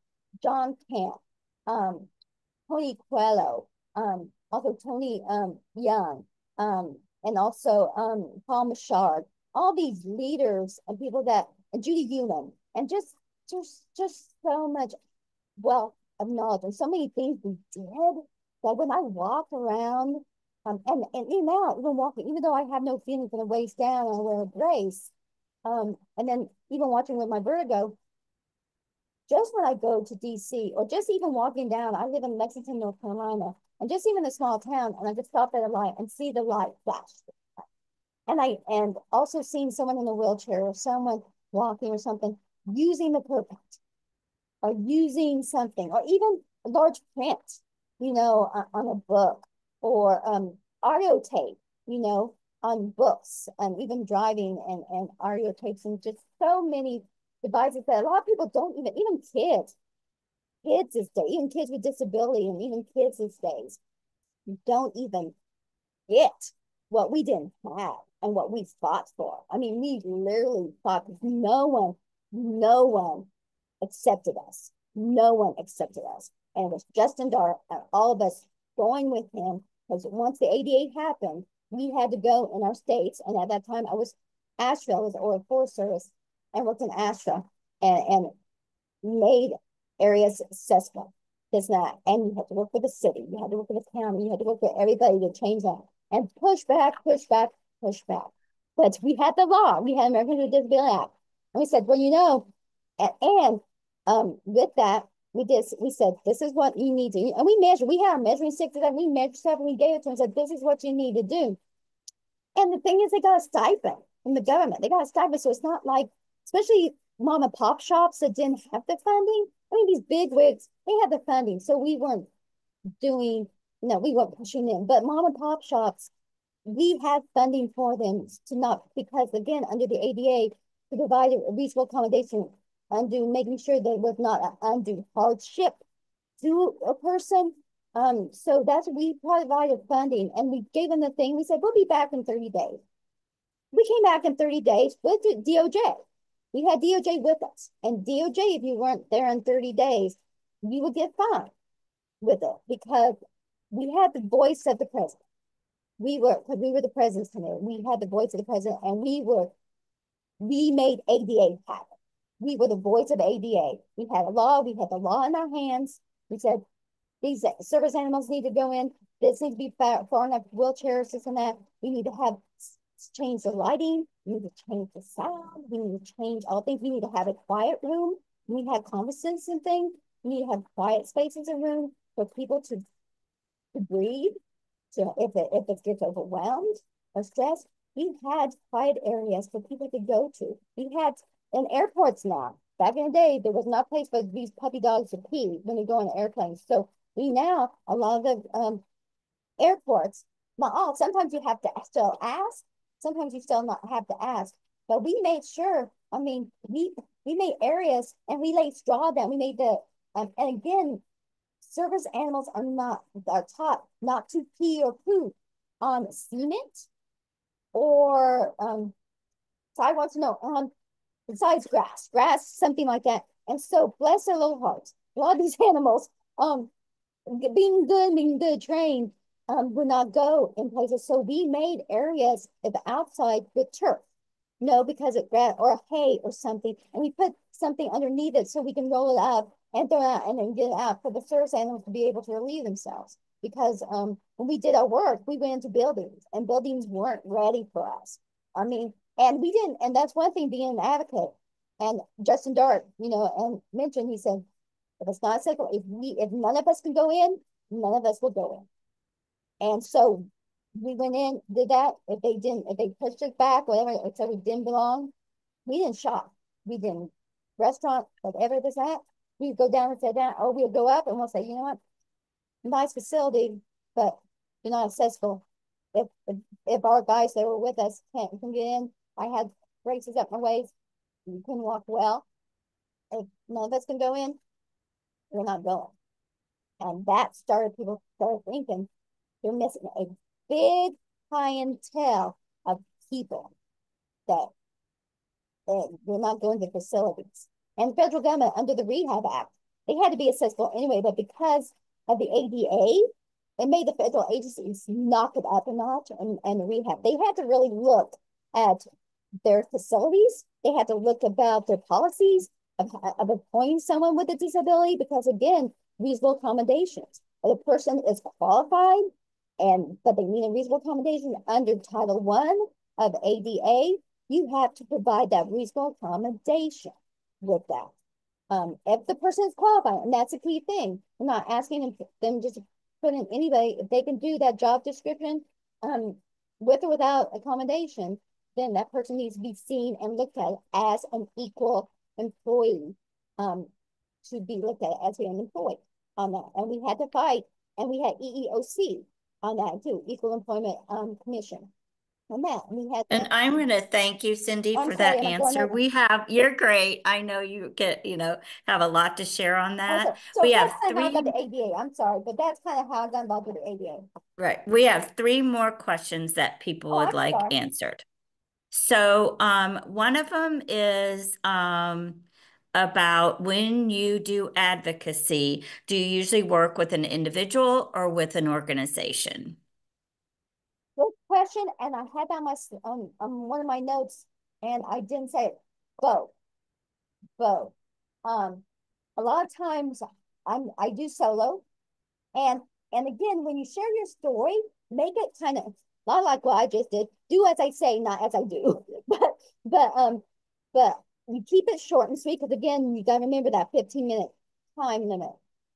John Camp, Tony Coelho, also Tony Young, and also Paul Machard, all these leaders and people that and Judy Ulam, and just so much wealth of knowledge and so many things we did that when I walk around, and even now, even walking, even though I have no feeling from the waist down, I wear a brace, and then even watching with my vertigo, just when I go to DC, or just even walking down, I live in Lexington, North Carolina, and just even a small town, and I just stopped at a light and see the light flash. And I also seen someone in a wheelchair or someone walking or something using the purpose or using something, or even large print, you know, on a book, or audio tape, you know, on books, and even driving and audio tapes, and just so many devices that a lot of people don't even kids this day, even kids with disability, and even kids these days don't even get what we didn't have and what we fought for. I mean, we literally fought because no one accepted us. No one accepted us. And it was Justin Dart and all of us going with him, because once the ADA happened, we had to go in our states. And at that time, I was ASHRAE, I was Oral Forest Service, and worked in ASHRAE, and made areas accessible. That's not, and you had to work with the city, you had to work with the county, you had to work with everybody to change that, and push back. But we had the law, we had Americans with Disability Act. And we said, well, you know, and with that, we said, this is what you need to do. And we measured, we had our measuring sticks, and we measured stuff, and we gave it to them and said, this is what you need to do. And the thing is, they got a stipend from the government. They got a stipend. So it's not like, especially mom and pop shops that didn't have the funding. I mean, these big wigs, they had the funding. So we weren't doing, no, we weren't pushing them. But mom and pop shops, we had funding for them to not, because again, under the ADA, to provide a reasonable accommodation, undue, making sure there was not an undue hardship to a person. So that's, we provided funding, and we gave them the thing. We said, we'll be back in 30 days. We came back in 30 days with the DOJ. We had DOJ with us. And DOJ, if you weren't there in 30 days, you would get fined with it, because we had the voice of the president. Because we were the president's committee. We had the voice of the president, and we made ADA happen. We were the voice of ADA. We had a law. We had the law in our hands. We said, these service animals need to go in. This needs to be far enough wheelchairs, this and that. We need to have change the lighting. We need to change the sound. We need to change all things. We need to have a quiet room. We need to have conversations and things. We need to have quiet spaces and room for people to breathe. So if it gets overwhelmed or stressed, we had quiet areas for people to go to. We had in airports now. Back in the day, there was not a place for these puppy dogs to pee when they go on airplanes. So we now, a lot of the airports, not all, sometimes you have to still ask, sometimes you still not have to ask. But we made sure, I mean, we made areas, and we laid straw down. We made the, and again, service animals are taught not to pee or poo on cement or sidewalks, no, on besides grass, something like that. And so, bless their little hearts, a lot of these animals, being good trained, would not go in places. So we made areas at the outside with turf, no, because of grass or hay or something, and we put something underneath it so we can roll it up and throw it out and then get it out for the service animals to be able to relieve themselves. Because when we did our work, we went into buildings, and buildings weren't ready for us. I mean, and we didn't, and that's one thing, being an advocate. And Justin Dart, you know, and mentioned, he said, if it's not acceptable, if none of us can go in, none of us will go in. And so we went in, did that. If they pushed us back, whatever, so we didn't belong, we didn't shop, we didn't restaurant, whatever it was at. We'd go down and sit down, or we'll go up and we'll say, you know what, nice facility, but you're not accessible. If our guys that were with us can get in, I had braces up my waist, you couldn't walk well. If none of us can go in, we're not going. And that started, people started thinking, you're missing a big clientele of people that we're not going to facilities. And the federal government, under the Rehab Act, they had to be accessible anyway, but because of the ADA, it made the federal agencies knock it up a notch, and the rehab. They had to really look at their facilities. They had to look about their policies of employing someone with a disability, because again, reasonable accommodations. The person is qualified, but they need a reasonable accommodation under Title I of ADA. You have to provide that reasonable accommodation with that. If the person is qualified, and that's a key thing. I'm not asking them just putting anybody, if they can do that job description with or without accommodation, then that person needs to be seen and looked at as an equal employee, to be looked at as an employee on that. And we had to fight, and we had EEOC on that too, Equal Employment Commission. And that, we had that. And I'm going to thank you, Cindy, for that answer. We have, you're great. I know you get, you know, have a lot to share on that. Okay. So we have three. About the ADA. I'm sorry, but that's kind of how I got involved with the ADA. Right. We have three more questions that people would like answered. So one of them is about when you do advocacy, do you usually work with an individual or with an organization? Good question, and I had that on my one of my notes, and I didn't say it. Both, both. A lot of times I do solo, and again, when you share your story, make it kind of not like what I just did. Do as I say, not as I do. But you keep it short and sweet, because again, you got to remember that 15-minute time limit.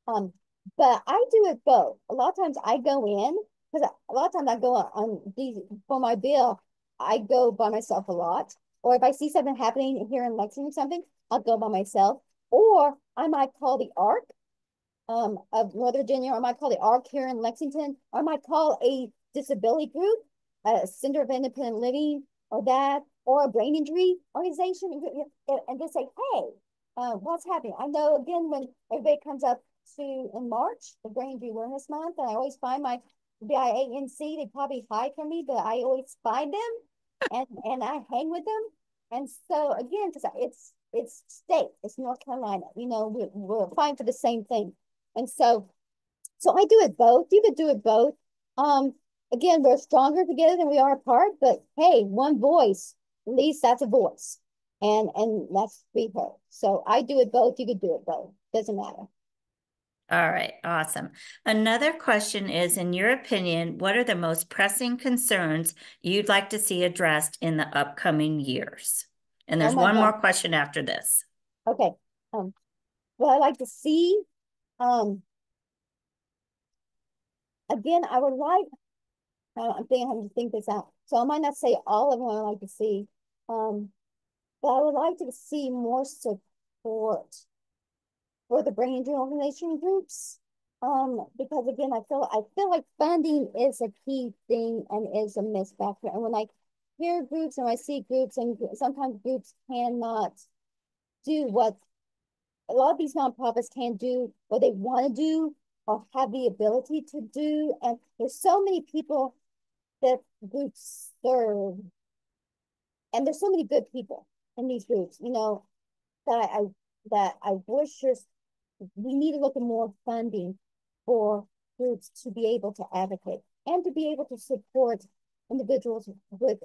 But I do it both. A lot of times I go in. Because a lot of times I go on these for my bill, I go by myself a lot. Or if I see something happening here in Lexington or something, I'll go by myself. Or I might call the Arc of Northern Virginia, or I might call the Arc here in Lexington, or I might call a disability group, a Center of Independent Living, or that, or a brain injury organization, and just say, hey, what's happening? I know, again, when everybody comes up to in March, the Brain Injury Awareness Month, and I always find my BIANC, they probably hide from me, but I always find them, and I hang with them. And so again, because it's state, it's North Carolina, you know, we're fighting for the same thing. And so I do it both. You could do it both. Again, we're stronger together than we are apart, but hey, one voice, at least that's a voice, and that's be heard. So I do it both. You could do it both. Doesn't matter. All right, awesome. Another question is, in your opinion, what are the most pressing concerns you'd like to see addressed in the upcoming years? And there's one more question after this. Okay. Well, I'd like to see, again, I would like, I'm thinking I'm going to think this out, so I might not say all of them I'd like to see, but I would like to see more support for the brain injury organization groups, because again, I feel like funding is a key thing and is a missed factor. And when I hear groups and I see groups, and sometimes groups cannot do what a lot of these nonprofits can do, what they want to do or have the ability to do. And there's so many people that groups serve, and there's so many good people in these groups, you know, that I wish we need to look at more funding for groups to be able to advocate and to be able to support individuals with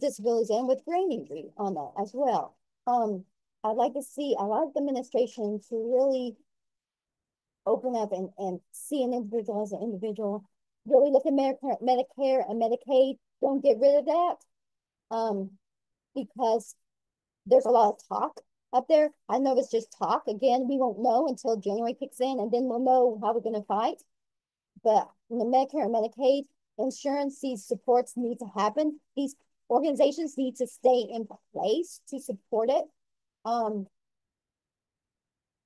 disabilities and with brain injury on that as well. I'd like to see a lot of the administration to really open up and see an individual as an individual, really look at Medicare and Medicaid. Don't get rid of that, because there's a lot of talk up there. I know it's just talk. Again, we won't know until January kicks in, and then we'll know how we're going to fight. But in the Medicare and Medicaid, insurance, these supports need to happen. These organizations need to stay in place to support it.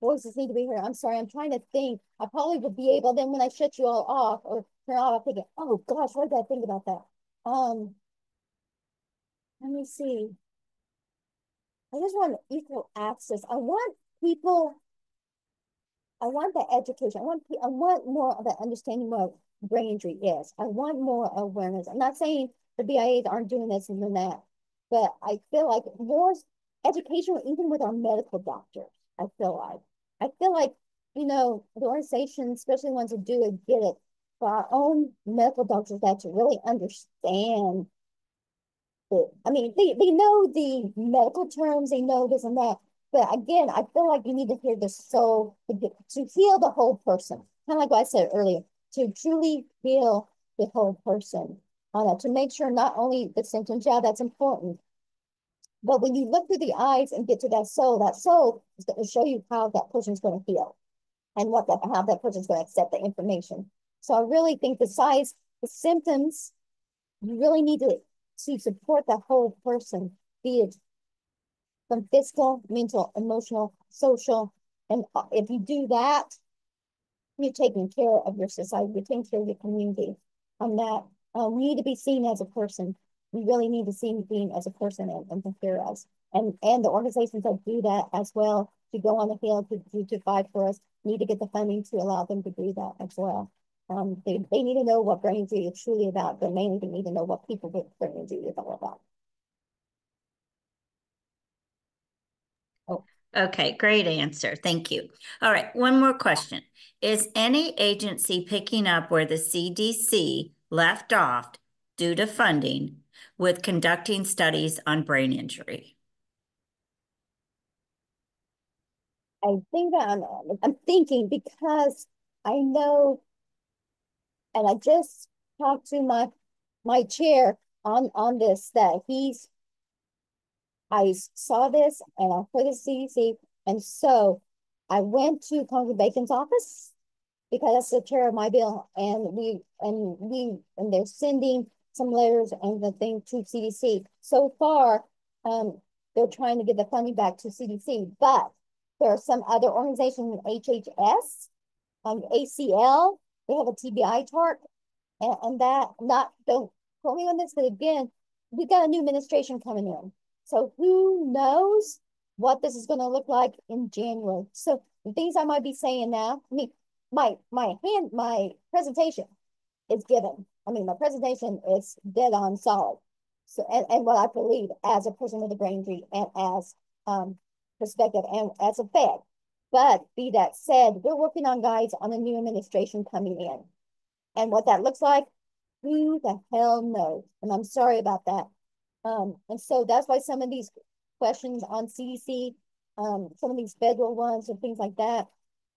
Voices need to be heard. I'm sorry, I'm trying to think. I probably would be able, then when I shut you all off or turn off, I'm thinking, oh gosh, what did I think about that? Let me see. I just want equal access. I want people, I want the education. I want more of the understanding what brain injury is. I want more awareness. I'm not saying the BIAs aren't doing this and doing that, but I feel like more education, even with our medical doctors, I feel like, you know, the organizations, especially ones that do it, get it, for our own medical doctors that to really understand. I mean, they know the medical terms, they know this and that, but again, I feel like you need to hear the soul to heal the whole person. Kind of like what I said earlier, to truly heal the whole person on that, to make sure not only the symptoms, yeah, that's important, but when you look through the eyes and get to that soul is going to show you how that person's going to feel. and what that, how that person's going to accept the information. So I really think the size, the symptoms, you really need to support the whole person, be it from physical, mental, emotional, social. And if you do that, you're taking care of your society, you're taking care of your community. On that, we need to be seen as a person. We really need to see being as a person and compare us. And the organizations that do that as well, to go on the Hill, to fight for us, need to get the funding to allow them to do that as well. They need to know what brain injury is truly about, but mainly they need to know what people with brain injury is all about. Okay, great answer. Thank you. All right, one more question. Is any agency picking up where the CDC left off due to funding with conducting studies on brain injury? I think I'm thinking, because I know, and I just talked to my chair on this, that he's, I saw this and I heard the CDC, and so I went to Congressman Bacon's office because that's the chair of my bill, and we they're sending some letters and the thing to CDC. So far, they're trying to get the funding back to CDC, but there are some other organizations, HHS, ACL, they have a TBI chart, and that, don't quote me on this, but again, we got a new administration coming in. So who knows what this is going to look like in January. So the things I might be saying now, I mean, my presentation is given. I mean, my presentation is dead on solid. So, and what I believe as a person with a brain injury and as perspective and as a Fed. But be that said, we're working on guides on a new administration coming in. And what that looks like, who the hell knows? And I'm sorry about that. And so that's why some of these questions on CDC, some of these federal ones and things like that,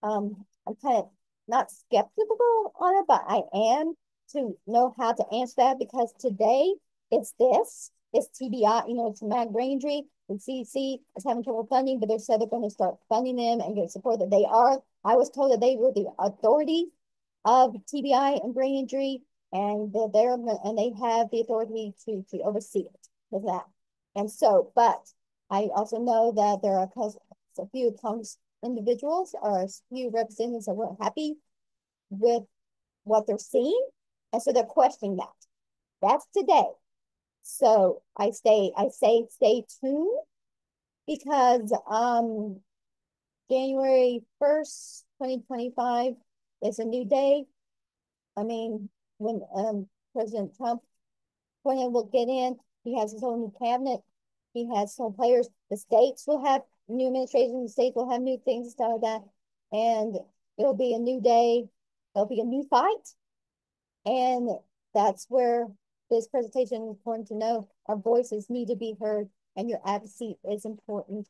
I'm kind of not skeptical on it, but I am to know how to answer that, because today it's this, it's TBI, you know, it's traumatic brain injury, and CDC is having trouble funding, but they said they're going to start funding them and get support that they are. I was told that they were the authority of TBI and brain injury, and they're there and they have the authority to oversee it. With that. And so, but I also know that there are a few Congress individuals or a few representatives that weren't happy with what they're seeing. And so they're questioning that. That's today. So I say stay tuned, because January 1st, 2025 is a new day. I mean, when President Trump will get in, he has his whole new cabinet. He has some players. The states will have new administration. The states will have new things and stuff like that. And it'll be a new day. There'll be a new fight. And that's where this presentation is important to know. Our voices need to be heard, and your advocacy is important.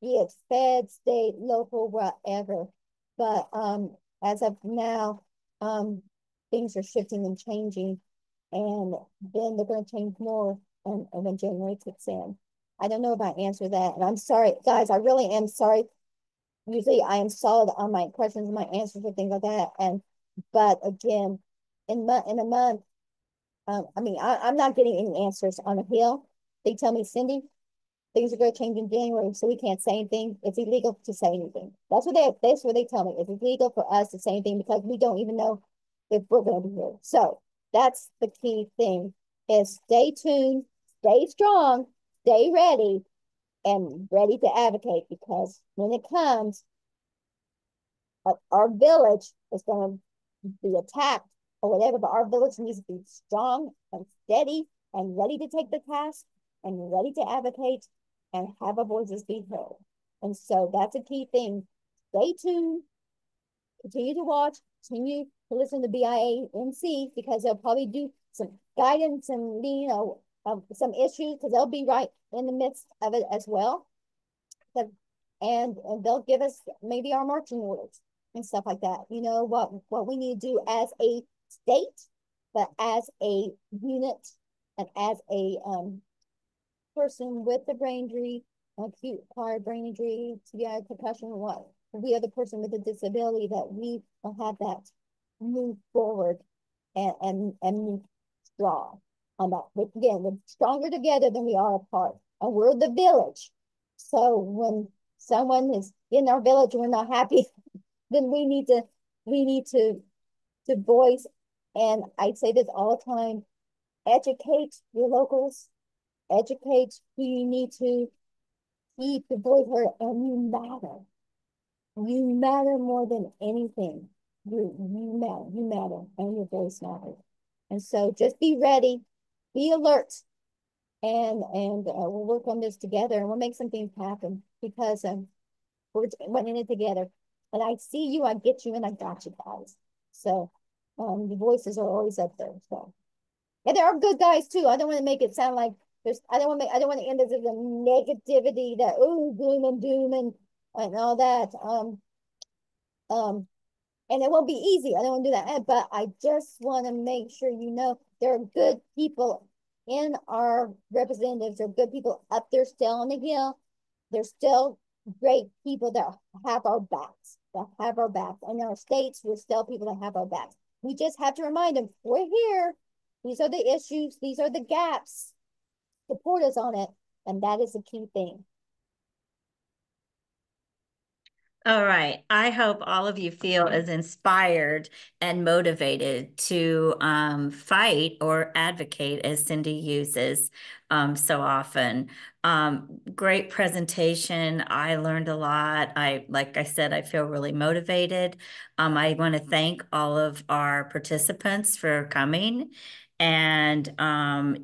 Be it Fed, state, local, whatever. But as of now, things are shifting and changing. And then they're going to change more. And when January kicks in, I don't know if I answer that, and I'm sorry, guys. I really am sorry. Usually, I am solid on my questions, and my answers, and things like that. But again, in a month, I mean, I'm not getting any answers on the Hill. They tell me, Cindy, things are going to change in January, so we can't say anything. It's illegal to say anything. That's what they tell me. It's illegal for us to say anything because we don't even know if we're going to be here. So that's the key thing. Is stay tuned, stay strong, stay ready, and ready to advocate, because when it comes, our village is going to be attacked or whatever, but our village needs to be strong and steady and ready to take the task and ready to advocate and have our voices be heard. And so that's a key thing. Stay tuned, continue to watch, continue to listen to BIANC, because they'll probably do some guidance and, you know, some issues, because they'll be right in the midst of it as well. And they'll give us maybe our marching orders and stuff like that. You know, what we need to do as a state, but as a unit and as a person with the brain injury, acquired brain injury, TBI, concussion, the other person with a disability, that we have that move forward and move strong on that. But again, we're stronger together than we are apart. And we're the village. So when someone is in our village and we're not happy, then we need to voice, and I say this all the time, educate your locals, educate who you need to keep the voice heard, and you matter. You matter more than anything. You matter, and your voice matters. And so just be ready, be alert, and we'll work on this together, and we'll make some things happen, because we're in it together. And I see you, I get you, and I got you guys. So the voices are always up there. So, and there are good guys too. I don't want to make it sound like there's. I don't want to end as a negativity that gloom and doom and all that. And it won't be easy. I don't want to do that. But I just want to make sure you know there are good people in our representatives. There are good people up there still on the hill. There's still great people that have our backs. In our states, we're still people that have our backs. We just have to remind them, we're here. These are the issues. These are the gaps. Support us on it. And that is the key thing. All right. I hope all of you feel as inspired and motivated to fight or advocate as Cindy uses so often. Great presentation. I learned a lot. Like I said, I feel really motivated. I want to thank all of our participants for coming. And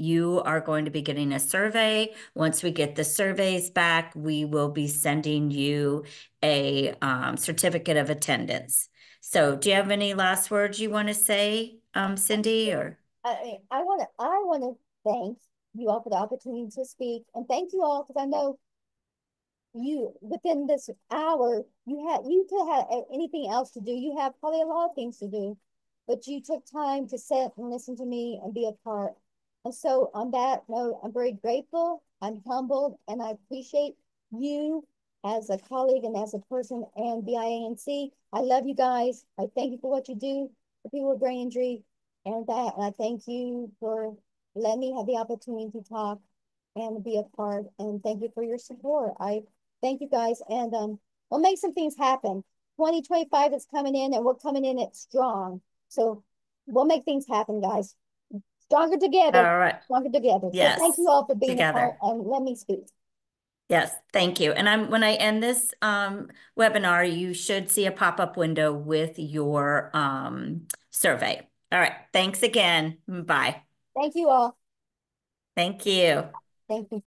you are going to be getting a survey. Once we get the surveys back, we will be sending you a certificate of attendance. So do you have any last words you want to say, Cindy? Or I want to thank you all for the opportunity to speak, and thank you all, because I know you within this hour you could have anything else to do. You have probably a lot of things to do, but you took time to sit and listen to me and be a part. And so on that note, I'm very grateful, I'm humbled, and I appreciate you as a colleague and as a person, and BIANC. I love you guys. I thank you for what you do for people with brain injury and that. And I thank you for letting me have the opportunity to talk and be a part. And thank you for your support. I thank you guys. And we'll make some things happen. 2025 is coming in, and we're coming in it strong. So we'll make things happen, guys. Stronger together. All right. Stronger together. Yes. So thank you all for being together. And let me speak. Yes, thank you. And when I end this webinar, you should see a pop-up window with your survey. All right. Thanks again. Bye. Thank you all. Thank you. Thank you.